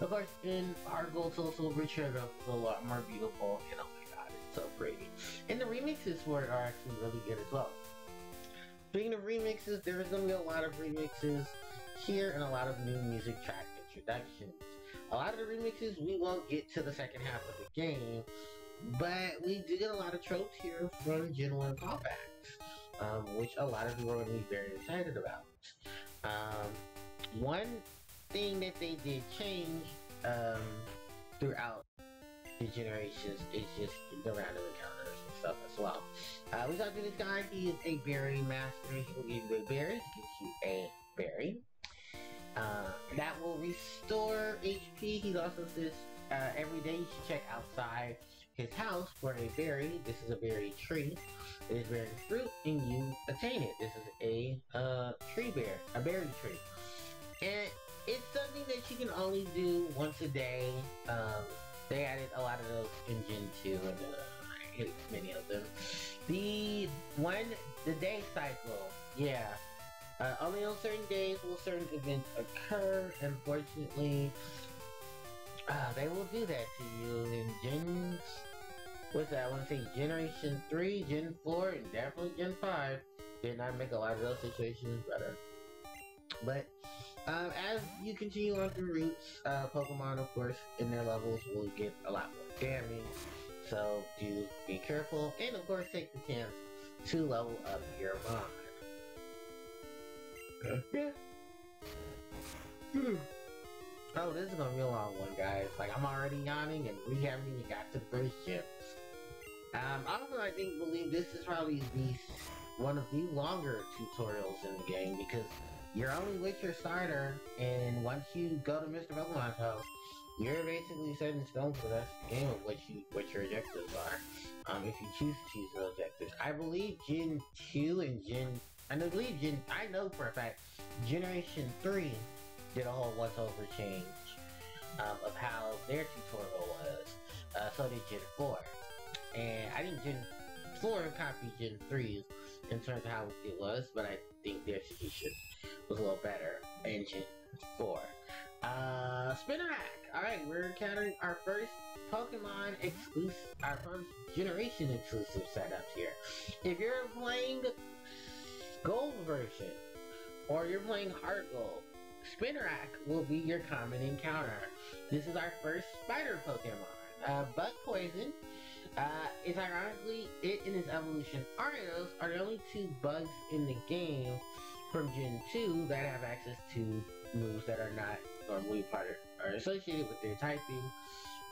Of course, in Heart Gold, Silver, Cherrygrove is a lot more beautiful, and oh my god, it's so pretty. And the remixes for it are actually really good as well. Speaking of remixes, there's going to be a lot of remixes here and a lot of new music track introductions. A lot of the remixes we won't get to the second half of the game, but we do get a lot of tropes here from Gen one callbacks, um, which a lot of people are going to be very excited about. Um, one thing that they did change um, throughout the generations is just the random encounters and stuff as well. Uh, we talked to this guy, he is a berry master. He will give you a berry, he gives you a berry. Uh, that will restore H P. He also says uh, every day you should check outside his house for a berry. This is a berry tree. It is bearing fruit and you attain it. This is a uh, tree bear, a berry tree. And it's something that you can only do once a day. Um, they added a lot of those in Gen two and uh, I hate many of them. The one, the day cycle, yeah. Uh, only on certain days will certain events occur. Unfortunately, uh, they will do that to you in Gen... What's that? I want to say Generation three, Gen four, and definitely Gen five. Did not make a lot of those situations better. But, um, as you continue on through routes, uh, Pokemon, of course, in their levels will get a lot more damage. So, do be careful. And, of course, take the chance to level up your mod. Yeah. Hmm. Oh, this is gonna be a long one, guys. Like, I'm already yawning and we haven't even got to the first gym. Um, also, I think, believe this is probably the one of the longer tutorials in the game because you're only with your starter, and once you go to Mister Pokemon's house, you're basically set in stone for the game of what you what your objectives are. Um, if you choose to choose those objectives, I believe Gen two and Gen. I believe Gen, I know for a fact, Generation three did a whole once-over change um, of how their tutorial was, uh, so did Gen four. And I think Gen four copied Gen three's in terms of how it was, but I think their solution was a little better in Gen four. Uh, Spinarak! Alright, we're encountering our first Pokemon exclusive, our first Generation exclusive setup here. If you're playing Gold version, or you're playing Heart Gold, Spinarak will be your common encounter. This is our first spider Pokemon. Uh, Bug Poison uh, is ironically, it and its evolution Aridos are the only two bugs in the game from Gen two that have access to moves that are not normally part of, are associated with their typing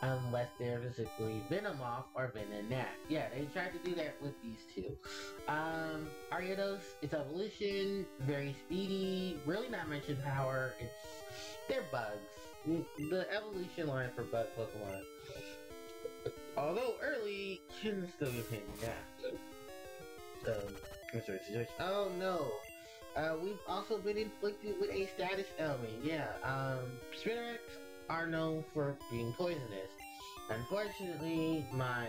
unless they're physically Venomoth or Venonat. Yeah, they tried to do that with these two. Um, Aridos, its evolution, very speedy, really not much in power. It's, they're bugs. The evolution line for bug Pokemon, although early, shouldn't still be paying. Yeah. Um, oh no. Uh, we've also been inflicted with a status ailment. Yeah. Um, Spinarak are known for being poisonous. Unfortunately, my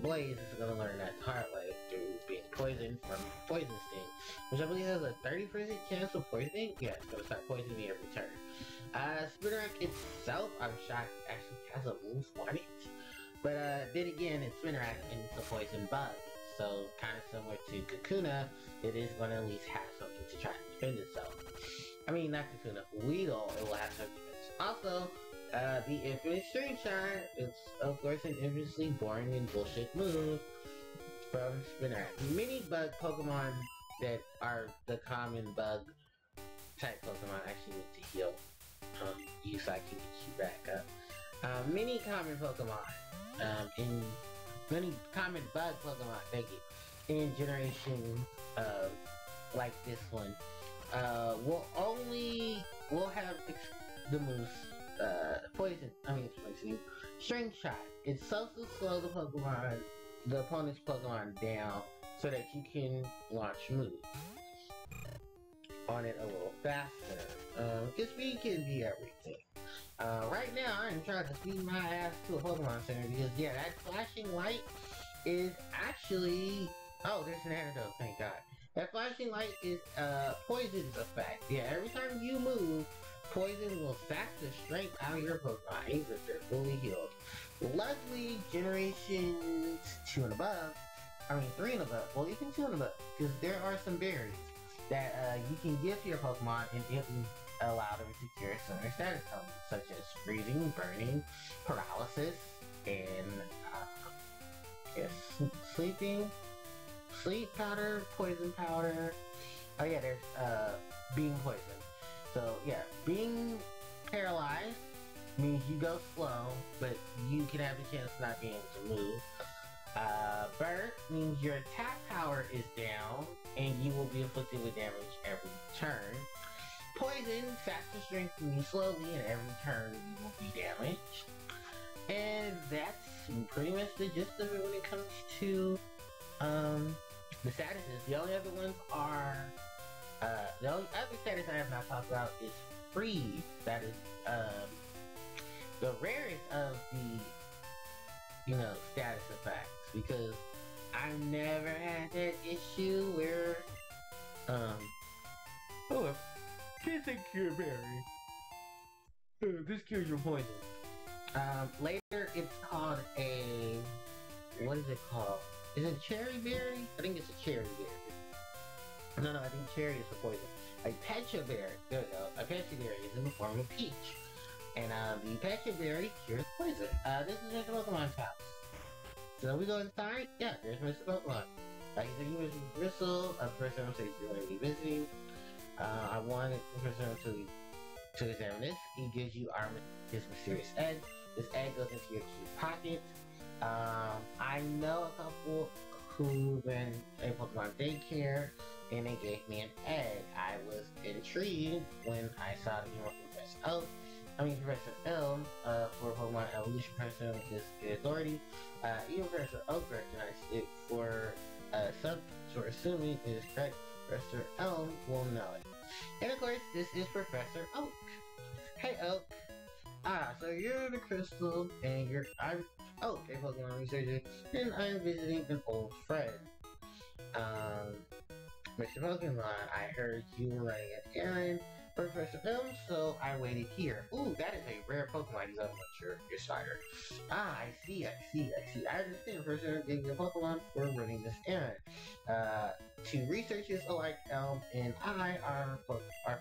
Blaze is gonna learn that the hard way through being poisoned from poison sting, which I believe has a thirty percent chance of poisoning. Yeah, it's gonna start poisoning me every turn. Uh, Spinarak itself, I'm shocked, actually has a move for it. But uh, then again, it's Spinarak and it's a poison bug, so kind of similar to Kakuna, it is going to at least have something to try to defend itself. I mean, not Kakuna, Weedle, it will have something. Also, uh, the Infinite Stream Shot is, of course, an infamously boring and bullshit move from Spinarak. Many bug Pokemon that are the common bug type Pokemon actually need to heal. Um, you so I can get you back up. Uh, many common Pokemon. Um, in many common bug Pokemon, thank you, in generations uh, like this one, uh, will only, will have the moose, uh, poison, I mean, poison, string shot. It's supposed to slow the Pokemon, the opponent's Pokemon down, so that you can launch moves on it a little faster. Um, because we can be everything. Uh, right now, I'm trying to speed my ass to a Pokemon Center because, yeah, that flashing light is actually... Oh, there's an antidote, thank God. That flashing light is uh, poison's effect. Yeah, every time you move, poison will sap the strength out of your Pokemon, even if they're fully healed. Luckily, generations two and above, I mean three and above, well, even two and above, because there are some berries that uh, you can give to your Pokemon and it will allow them to cure similar status ailments such as freezing, burning, paralysis, and uh, yes, sleeping, sleep powder, poison powder. Oh yeah, there's uh, being poisoned. So yeah, being paralyzed means you go slow, but you can have the chance of not being able to move. Uh, burn means your attack power is down, and you will be afflicted with damage every turn. Poison saps the strength from you slowly, and every turn you will be damaged. And that's pretty much the gist of it when it comes to um, the statuses. The only other ones are uh, the only other status I have not talked about is Freeze. That is um, the rarest of the you know status effects because I've never had that issue where um oh. This is Cure Berry. Uh, this cures your poison. Um, later it's called a... What is it called? Is it Cherry Berry? I think it's a Cherry Berry. No, no, I think Cherry is the poison. A Pecha Berry. There we go. A Pecha Berry is in the form of Peach. And uh, the Pecha Berry cures poison. Uh, this is Mister Pokemon's house. So we go inside. Yeah, there's Mister Pokemon. Like I said, he was in Bristle. A person I'm saying you're going to be visiting. Uh, I wanted Professor Oak to, to examine this. He gives you our, his mysterious egg. This egg goes into your key pocket. Um, I know a couple who've been in Pokemon daycare, and they gave me an egg. I was intrigued when I saw the email from Professor Oak. I mean, Professor Elm, uh, for Pokemon Evolution Person is the authority. Uh, even Professor Oak recognized it for uh, some sort of assuming it is correct. Professor Elm will know it. And of course, this is Professor Oak. Hey Oak. Ah, so you're the crystal, and you're I'm Oak, a Pokemon researcher, and I'm visiting an old friend. Um, Mister Pokemon, I heard you were running an errand. Professor Elm, so I waited here. Ooh, that is a rare Pokemon. He's up on your, your sire. Ah, I see, I see, I see. I understand, Professor, getting your Pokemon for running this errand. Uh, two researchers alike, Elm and I, are, are,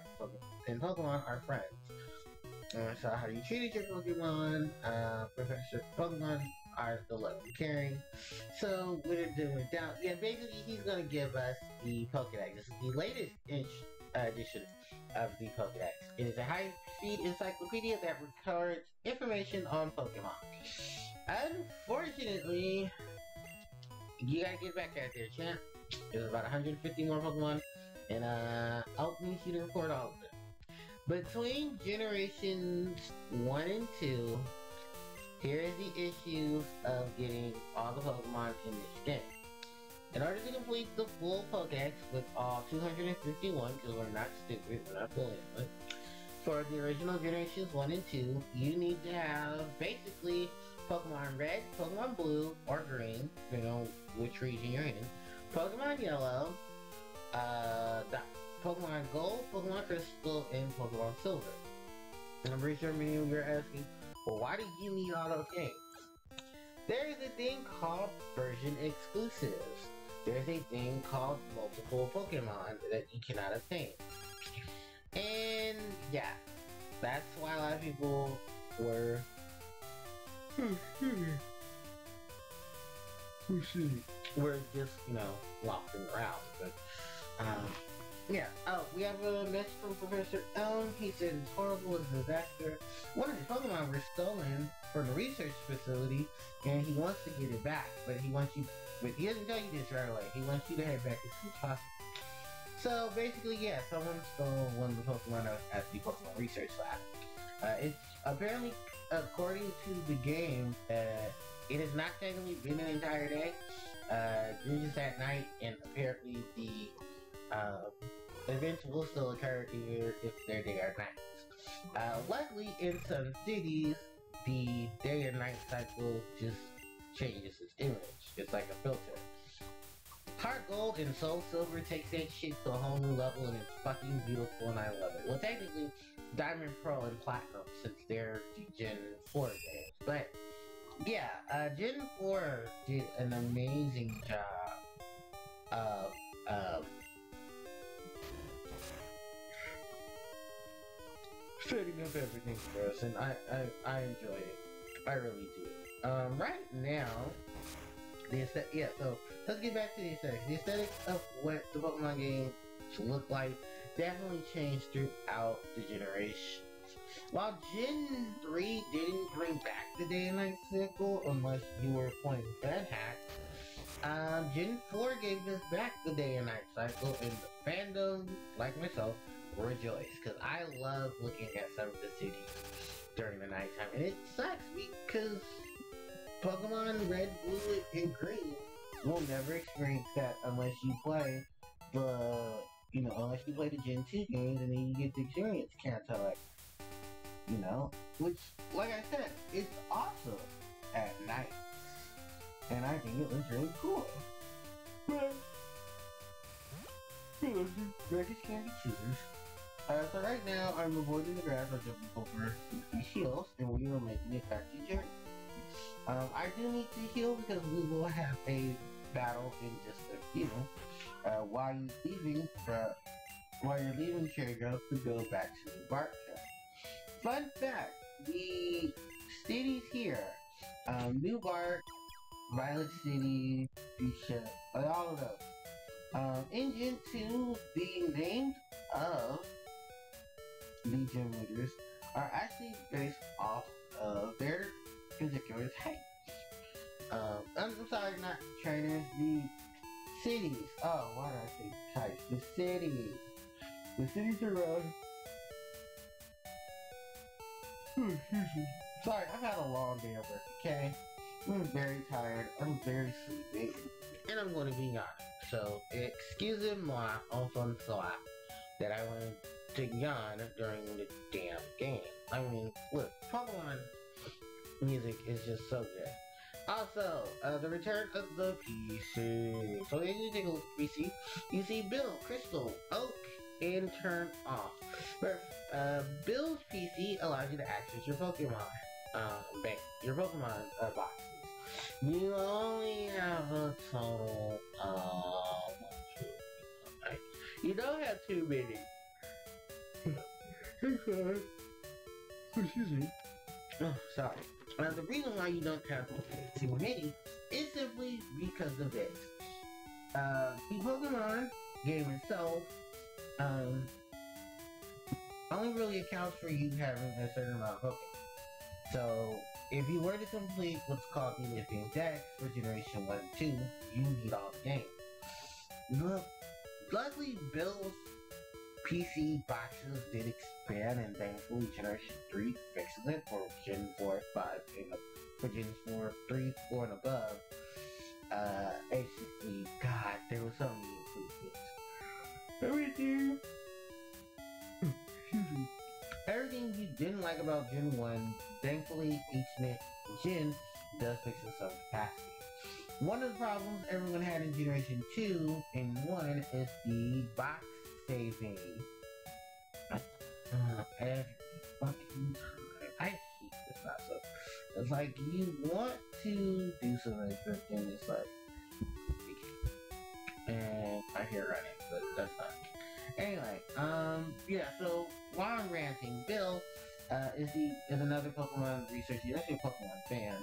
and Pokemon are friends. Uh, so how you treated your Pokemon, uh, Professor Pokemon are the love and caring. So we're doing doubt. Yeah, basically he's gonna give us the Pokédex. This is the latest inch, uh, edition of the Pokédex. It is a high-speed encyclopedia that records information on Pokemon. Unfortunately, you gotta get back out there, champ. There's about one hundred fifty more Pokemon, and uh, I'll need you to record all of them. Between generations one and two, here is the issue of getting all the Pokemon in this game. In order to complete the full Pokedex with all two hundred fifty-one, because we're not stupid, we're not pulling it, for the original generations one and two, you need to have basically Pokemon Red, Pokemon Blue, or Green, you know which region you're in, Pokemon Yellow, uh, the Pokemon Gold, Pokemon Crystal, and Pokemon Silver. And I'm pretty sure many of you are asking, well, why do you need all those games? There's a thing called version exclusives. There's a thing called multiple Pokemon that you cannot obtain. And yeah, that's why a lot of people were... were just, you know, walking around. But, um... yeah, oh, we have a message from Professor Elm. He said it's horrible, it's a disaster. One of his Pokemon were stolen from the research facility, and he wants to get it back, but he wants you, but he doesn't tell you this right away. He wants you to head back as soon as possible. So basically, yeah, someone stole one of the Pokemon at the Pokemon Research Lab. Uh, it's apparently, according to the game, uh, it has not technically been an entire day. Uh, it was at night, and apparently the Uh, events will still occur either if they're day or night. Uh, luckily, in some cities, the day and night cycle just changes its image. It's like a filter. Heart Gold and Soul Silver takes that shit to a whole new level, and it's fucking beautiful, and I love it. Well, technically, Diamond, Pearl, and Platinum, since they're Gen four games. But, yeah, uh, Gen four did an amazing job of, um, setting up everything for us, and I, I, I enjoy it. I really do. Um, right now, the aesthetic, yeah, so let's get back to the aesthetics. The aesthetics of what the Pokemon games look like definitely changed throughout the generation. While Gen three didn't bring back the day and night cycle, unless you were playing Bad Hack, um, Gen four gave us back the day and night cycle, and the fandom, like myself, rejoice, because I love looking at some of the cities during the nighttime, and it sucks because Pokemon Red, Blue, and Green will never experience that unless you play the, you know, unless you play the Gen two games, and then you get to experience Kanto, like, you know, which, like I said, it's awesome at night, and I think it was really cool. But, beggars can't be choosers. Uh, so right now, I'm avoiding the grass or jumping over the heels, and we are making it back to journey. Um, I do need to heal because we will have a battle in just a few. Uh, while you're leaving, uh, while you're leaving Cherrygrove to go back to the New Bark Town. Fun fact: the cities here, um, New Bark, Violet City, Pecha, all of those. Um, in Gen two, the names of the gym leaders are actually based off of their particular type. Um, I'm sorry, not trainers, the cities. Oh, why did I say types? The cities. The cities around. Sorry, I've had a long day of work, okay? I'm very tired, I'm very sleepy, and I'm going to be honest. So, excuse moi on soi that I wanted to yawn during the damn game. I mean, look, Pokemon music is just so good. Also, uh, the return of the P C. So, if you take a look at the P C, you see Bill, Crystal, Oak, and turn off. Where, uh, Bill's P C allows you to access your Pokemon, uh, bank, your Pokemon uh, boxes. You only have a total of nine. You don't have too many. Sorry. Excuse me. Oh, sorry. Now, the reason why you don't have too many is simply because of this. Uh, the Pokemon game itself um, only really accounts for you having a certain amount of Pokemon. So, if you were to complete what's called the Living Dex for Generation one and two, you need all the game. But, luckily, Bill's P C boxes did expand, and thankfully Generation three fixes it for Gen four, five, and for Gen four, three, four, and above. Uh, H C C, God, there were so many improvements. Everything, everything you didn't like about Gen one, thankfully each Gen does fix in some capacity. One of the problems everyone had in Generation two and one is the box saving. Uh, every fucking time. I hate this process. It's like you want to do something, but then it's like, and I hear running, but that's not. Anyway, um, yeah. So while I'm ranting, Bill uh, is the is another Pokemon researcher. He's actually a Pokemon fan.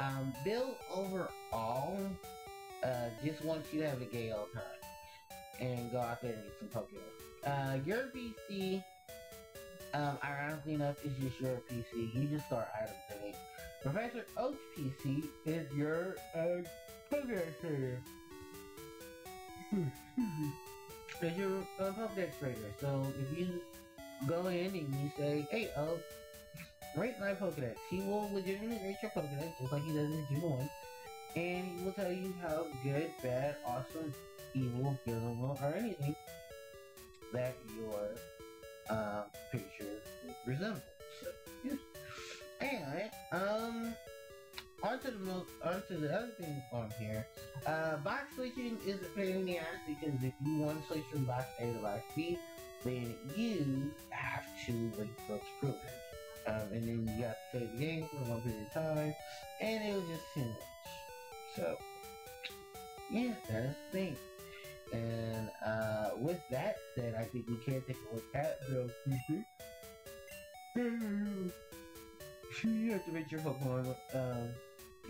Um, Bill overall uh, just wants you to have a gay old time and go out there and get some Pokemon. Uh, your P C, um, ironically enough, is just your P C. You just start items in it. Professor Oak's P C is your uh, Pokédex trader. Is your uh, Pokédex trader. So if you go in and you say, "Hey Oak, rate my Pokédex," he will legitimately rate your Pokédex just like he does in Gen one, and he will tell you how good, bad, awesome, evil, killable, or anything that your uh, picture resembles. So, yeah. Anyway, um, onto the most, onto the other things on here. Uh, box switching is a pain in the ass because if you want to switch from box A to box B, then you have to wait for its proofing. Um, and then you got to save the game for a long period of time, and it was just too much. So, yeah, that is the thing. And, uh, with that said, I think we can take a look at those features. You have to reach your Pokemon um,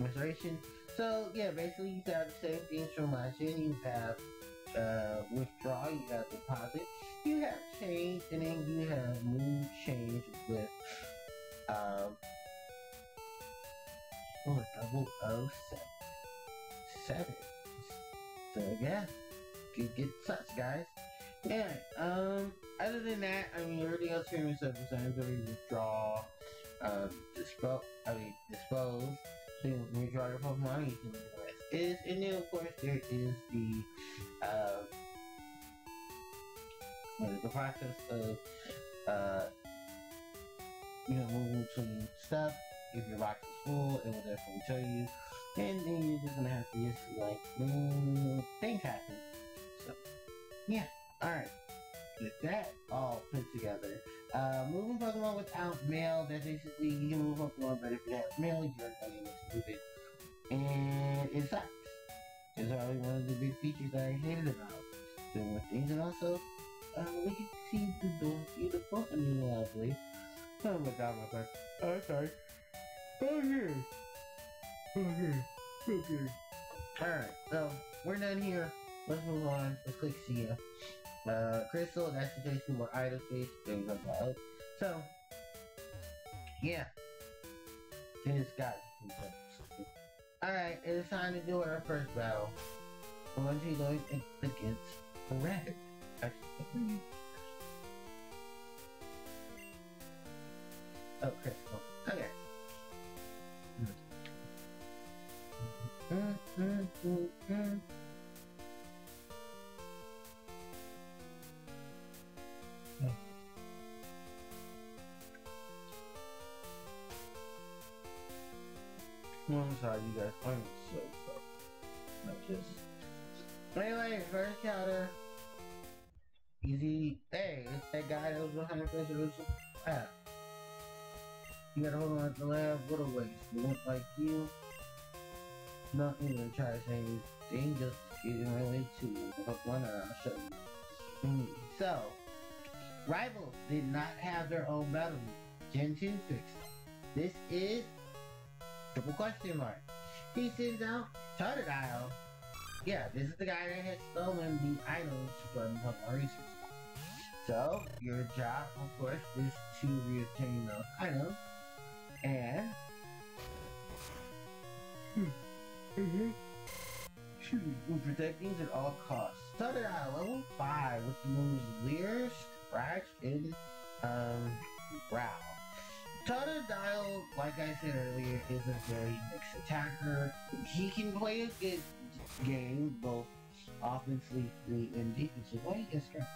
restoration. So yeah, basically you have the same things from last year. You have uh, withdraw, you have deposit, you have change, and then you have move change with um oh double oh seven. So yeah, you get such guys. Yeah. Um. Other than that, I mean everything else here is seven times every withdraw. Um, dispose, I mean, dispose, so you can redraw your Pokemon, you can do what it is, and then of course there is the, uh, well, the process of, uh, you know, moving between stuff, if your box is full, it will definitely show you, and then you're just gonna have to just, like, mm, things happen, so, yeah, alright, with that all put together, Uh, moving Pokemon without mail, that's basically you can move Pokemon, but if you have mail, you're unable to move it. And it sucks. It's probably one of the big features that I hated about doing with things. And also, uh, we can see the door beautiful and lovely. Oh my god, my god. Oh, sorry. Oh, here. Oh, here. Oh, here. Alright, so we're done here. Let's move on. Let's click see ya. Uh, Crystal, that's the case for more items, please. There you go, guys. So, yeah. It's got alright, it is time to do our first battle. We're going to be going against Red. Oh, Crystal. Okay. Mm-hmm. No, I'm sorry, you guys. I'm so sorry. Not just. Anyway, first counter. easy thing. It's that guy that was behind the resolution. Ah. You gotta hold on to the lab, what a waste. It won't like you. Not even try to say anything, just getting really to one around shutting you. So, rivals did not have their own battle. Gen two fixed. This is triple question mark. He sends out Totodile. Yeah, this is the guy that had stolen the items from Pokemon Research. So, your job, of course, is to reobtain those items. And... Hmm. Mm-hmm. Shoot. Protect things at all costs. Totodile level five with the moves Leer, Scratch, and, um, Growl. Totodile, like I said earlier, is a very mixed attacker. He can play a good game, both offensively and defensively, and Scratch.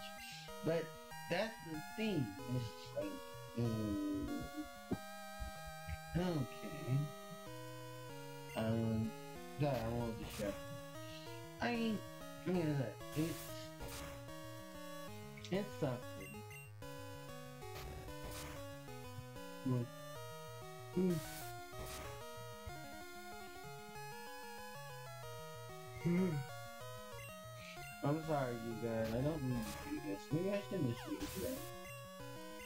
But that's the thing, it's just like, um, okay, um, God, I won't distract. I mean, I mean, it's, it's something. Mm. Mm. Mm. I'm sorry, you guys. I don't mean to do this. Maybe I shouldn't have seen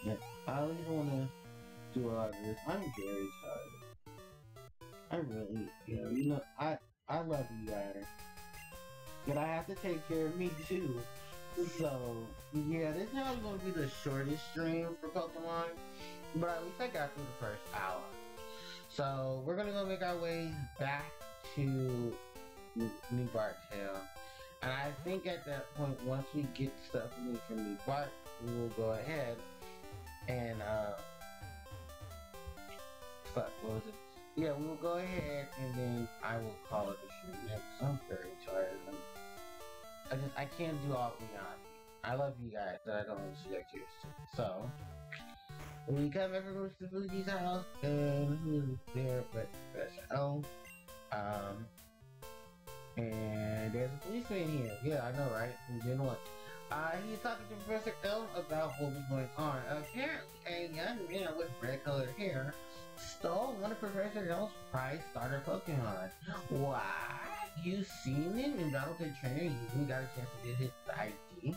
you guys. I don't want to do a lot of this. I'm very tired. I really, you know, you know, I, I love you guys. But I have to take care of me too. So, yeah, this is probably going to be the shortest stream for Pokemon. But at least I got through the first hour. So, we're going to go make our way back to New Bark Town. And I think at that point, once we get stuff in from New Bark, we will go ahead and, uh, fuck, what was it? Yeah, we will go ahead and then I will call it a stream next. I'm very tired. I just, I can't do all the beyond. I love you guys, but I don't respect you. So, when we come back from Mister Fuji's house, and who's there but Professor Elm, um, and there's a policeman here. Yeah, I know, right? And then what? Uh, he's talking to Professor Elm about what was going on. Apparently, a young man with red-colored hair stole one of Professor Elm's prize starter Pokemon. What? You seen him in battle to trainer? You even got a chance to get his I D.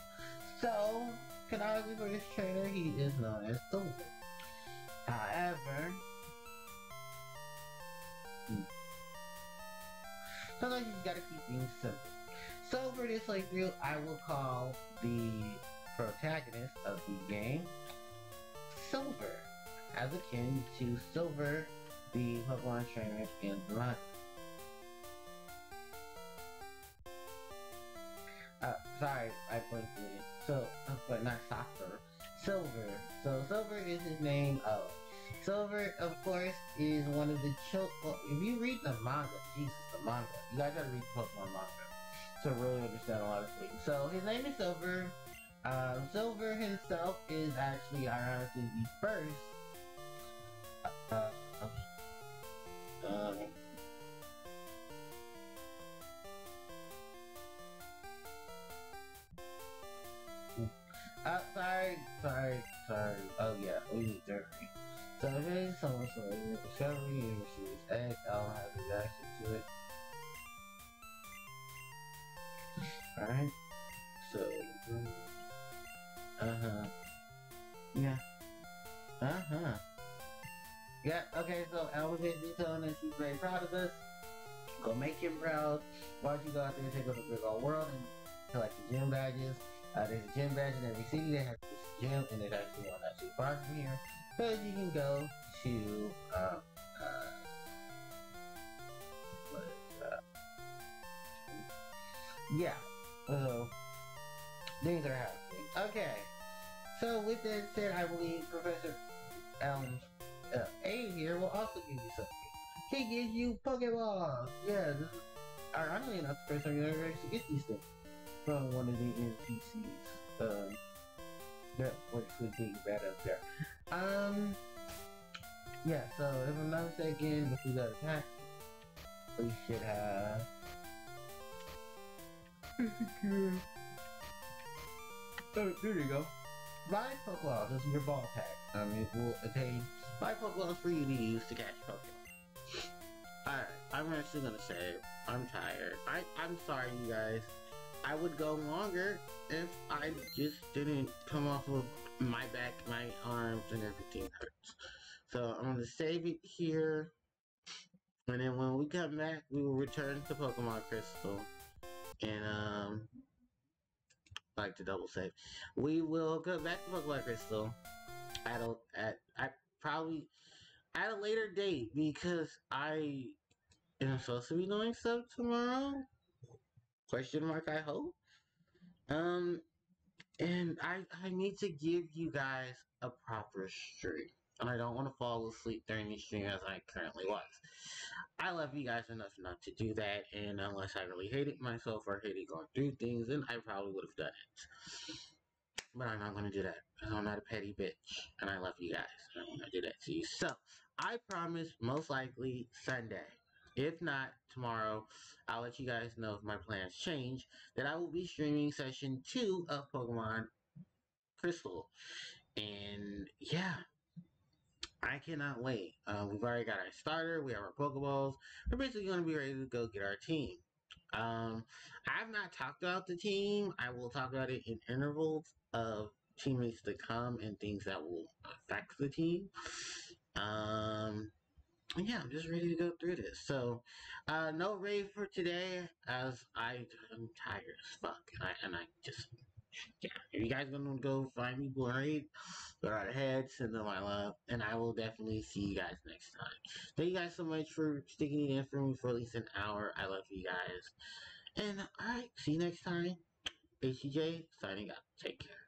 So, canonically for this trainer, he is known as Silver. However... Hmm. Sometimes you gotta keep things simple. So for this like reel, I will call the protagonist of the game Silver, as akin to Silver, the Pokemon trainer in the line. Uh, sorry, I pointed it. So, uh, but not soccer. Silver. So Silver is his name. Oh, Silver, of course, is one of the children. Well, if you read the manga, Jesus, the manga. You guys gotta read the Pokemon manga to really understand a lot of things. So, his name is Silver. Um, Silver himself is actually, ironically, the first. Uh, uh, uh, uh, sorry, sorry, sorry. Oh, yeah, we need to. So if it is someone's related to discovery, you receive his egg, I'll have his access to it. Alright? So... Uh-huh. Yeah. Uh-huh. Yeah, okay, so Elvis is telling us he's very proud of us. Go make him proud. Why don't you go out there and take over the big old world and collect the gym badges. Uh, there's a gym badge in every city that has this gym, and there's actually one that's too far from here. So you can go to, uh, uh, what is that? Yeah, so, things are happening. Okay, so with that said, I believe Professor Elm's uh, aide here will also give you something. He gives you Pokéballs! Yeah, this is ironically enough the first time you ever actually get these things from one of the N P Cs. Um, that would be bad up there. Um, yeah, so if I'm not mistaken, if we got attacked, we should have... There, there you go. My Pokéballs is your ball pack. Um, it will attain five Pokéballs for you to use to catch Pokémon. Alright, I'm actually gonna say I'm tired. I, I'm sorry, you guys. I would go longer if I just didn't come off of my back, my arms, and everything hurts. So I'm gonna save it here. And then when we come back, we will return to Pokemon Crystal. And, um... like to double save. We will go back to Pokemon Crystal at a, at, at probably at a later date because I am supposed to be doing stuff tomorrow. Question mark, I hope. Um, and I, I need to give you guys a proper stream. And I don't want to fall asleep during the stream as I currently was. I love you guys enough not to do that, and unless I really hated myself or hated going through things, then I probably would have done it. But I'm not going to do that, because I'm not a petty bitch, and I love you guys. I don't want to do that to you. So, I promise, most likely, Sunday. If not, tomorrow, I'll let you guys know if my plans change, that I will be streaming session two of Pokemon Crystal. And, yeah. I cannot wait. Uh, we've already got our starter. We have our Pokeballs. We're basically going to be ready to go get our team. Um, I have not talked about the team. I will talk about it in intervals of teammates to come and things that will affect the team. Um, yeah, I'm just ready to go through this. So, uh, no raid for today as I, I'm tired as fuck. And I, and I just... yeah, if you guys gonna go find me worried, go right ahead, send them my love, and I will definitely see you guys next time. Thank you guys so much for sticking it in for me for at least an hour. I love you guys. And alright, see you next time. H J signing out. Take care.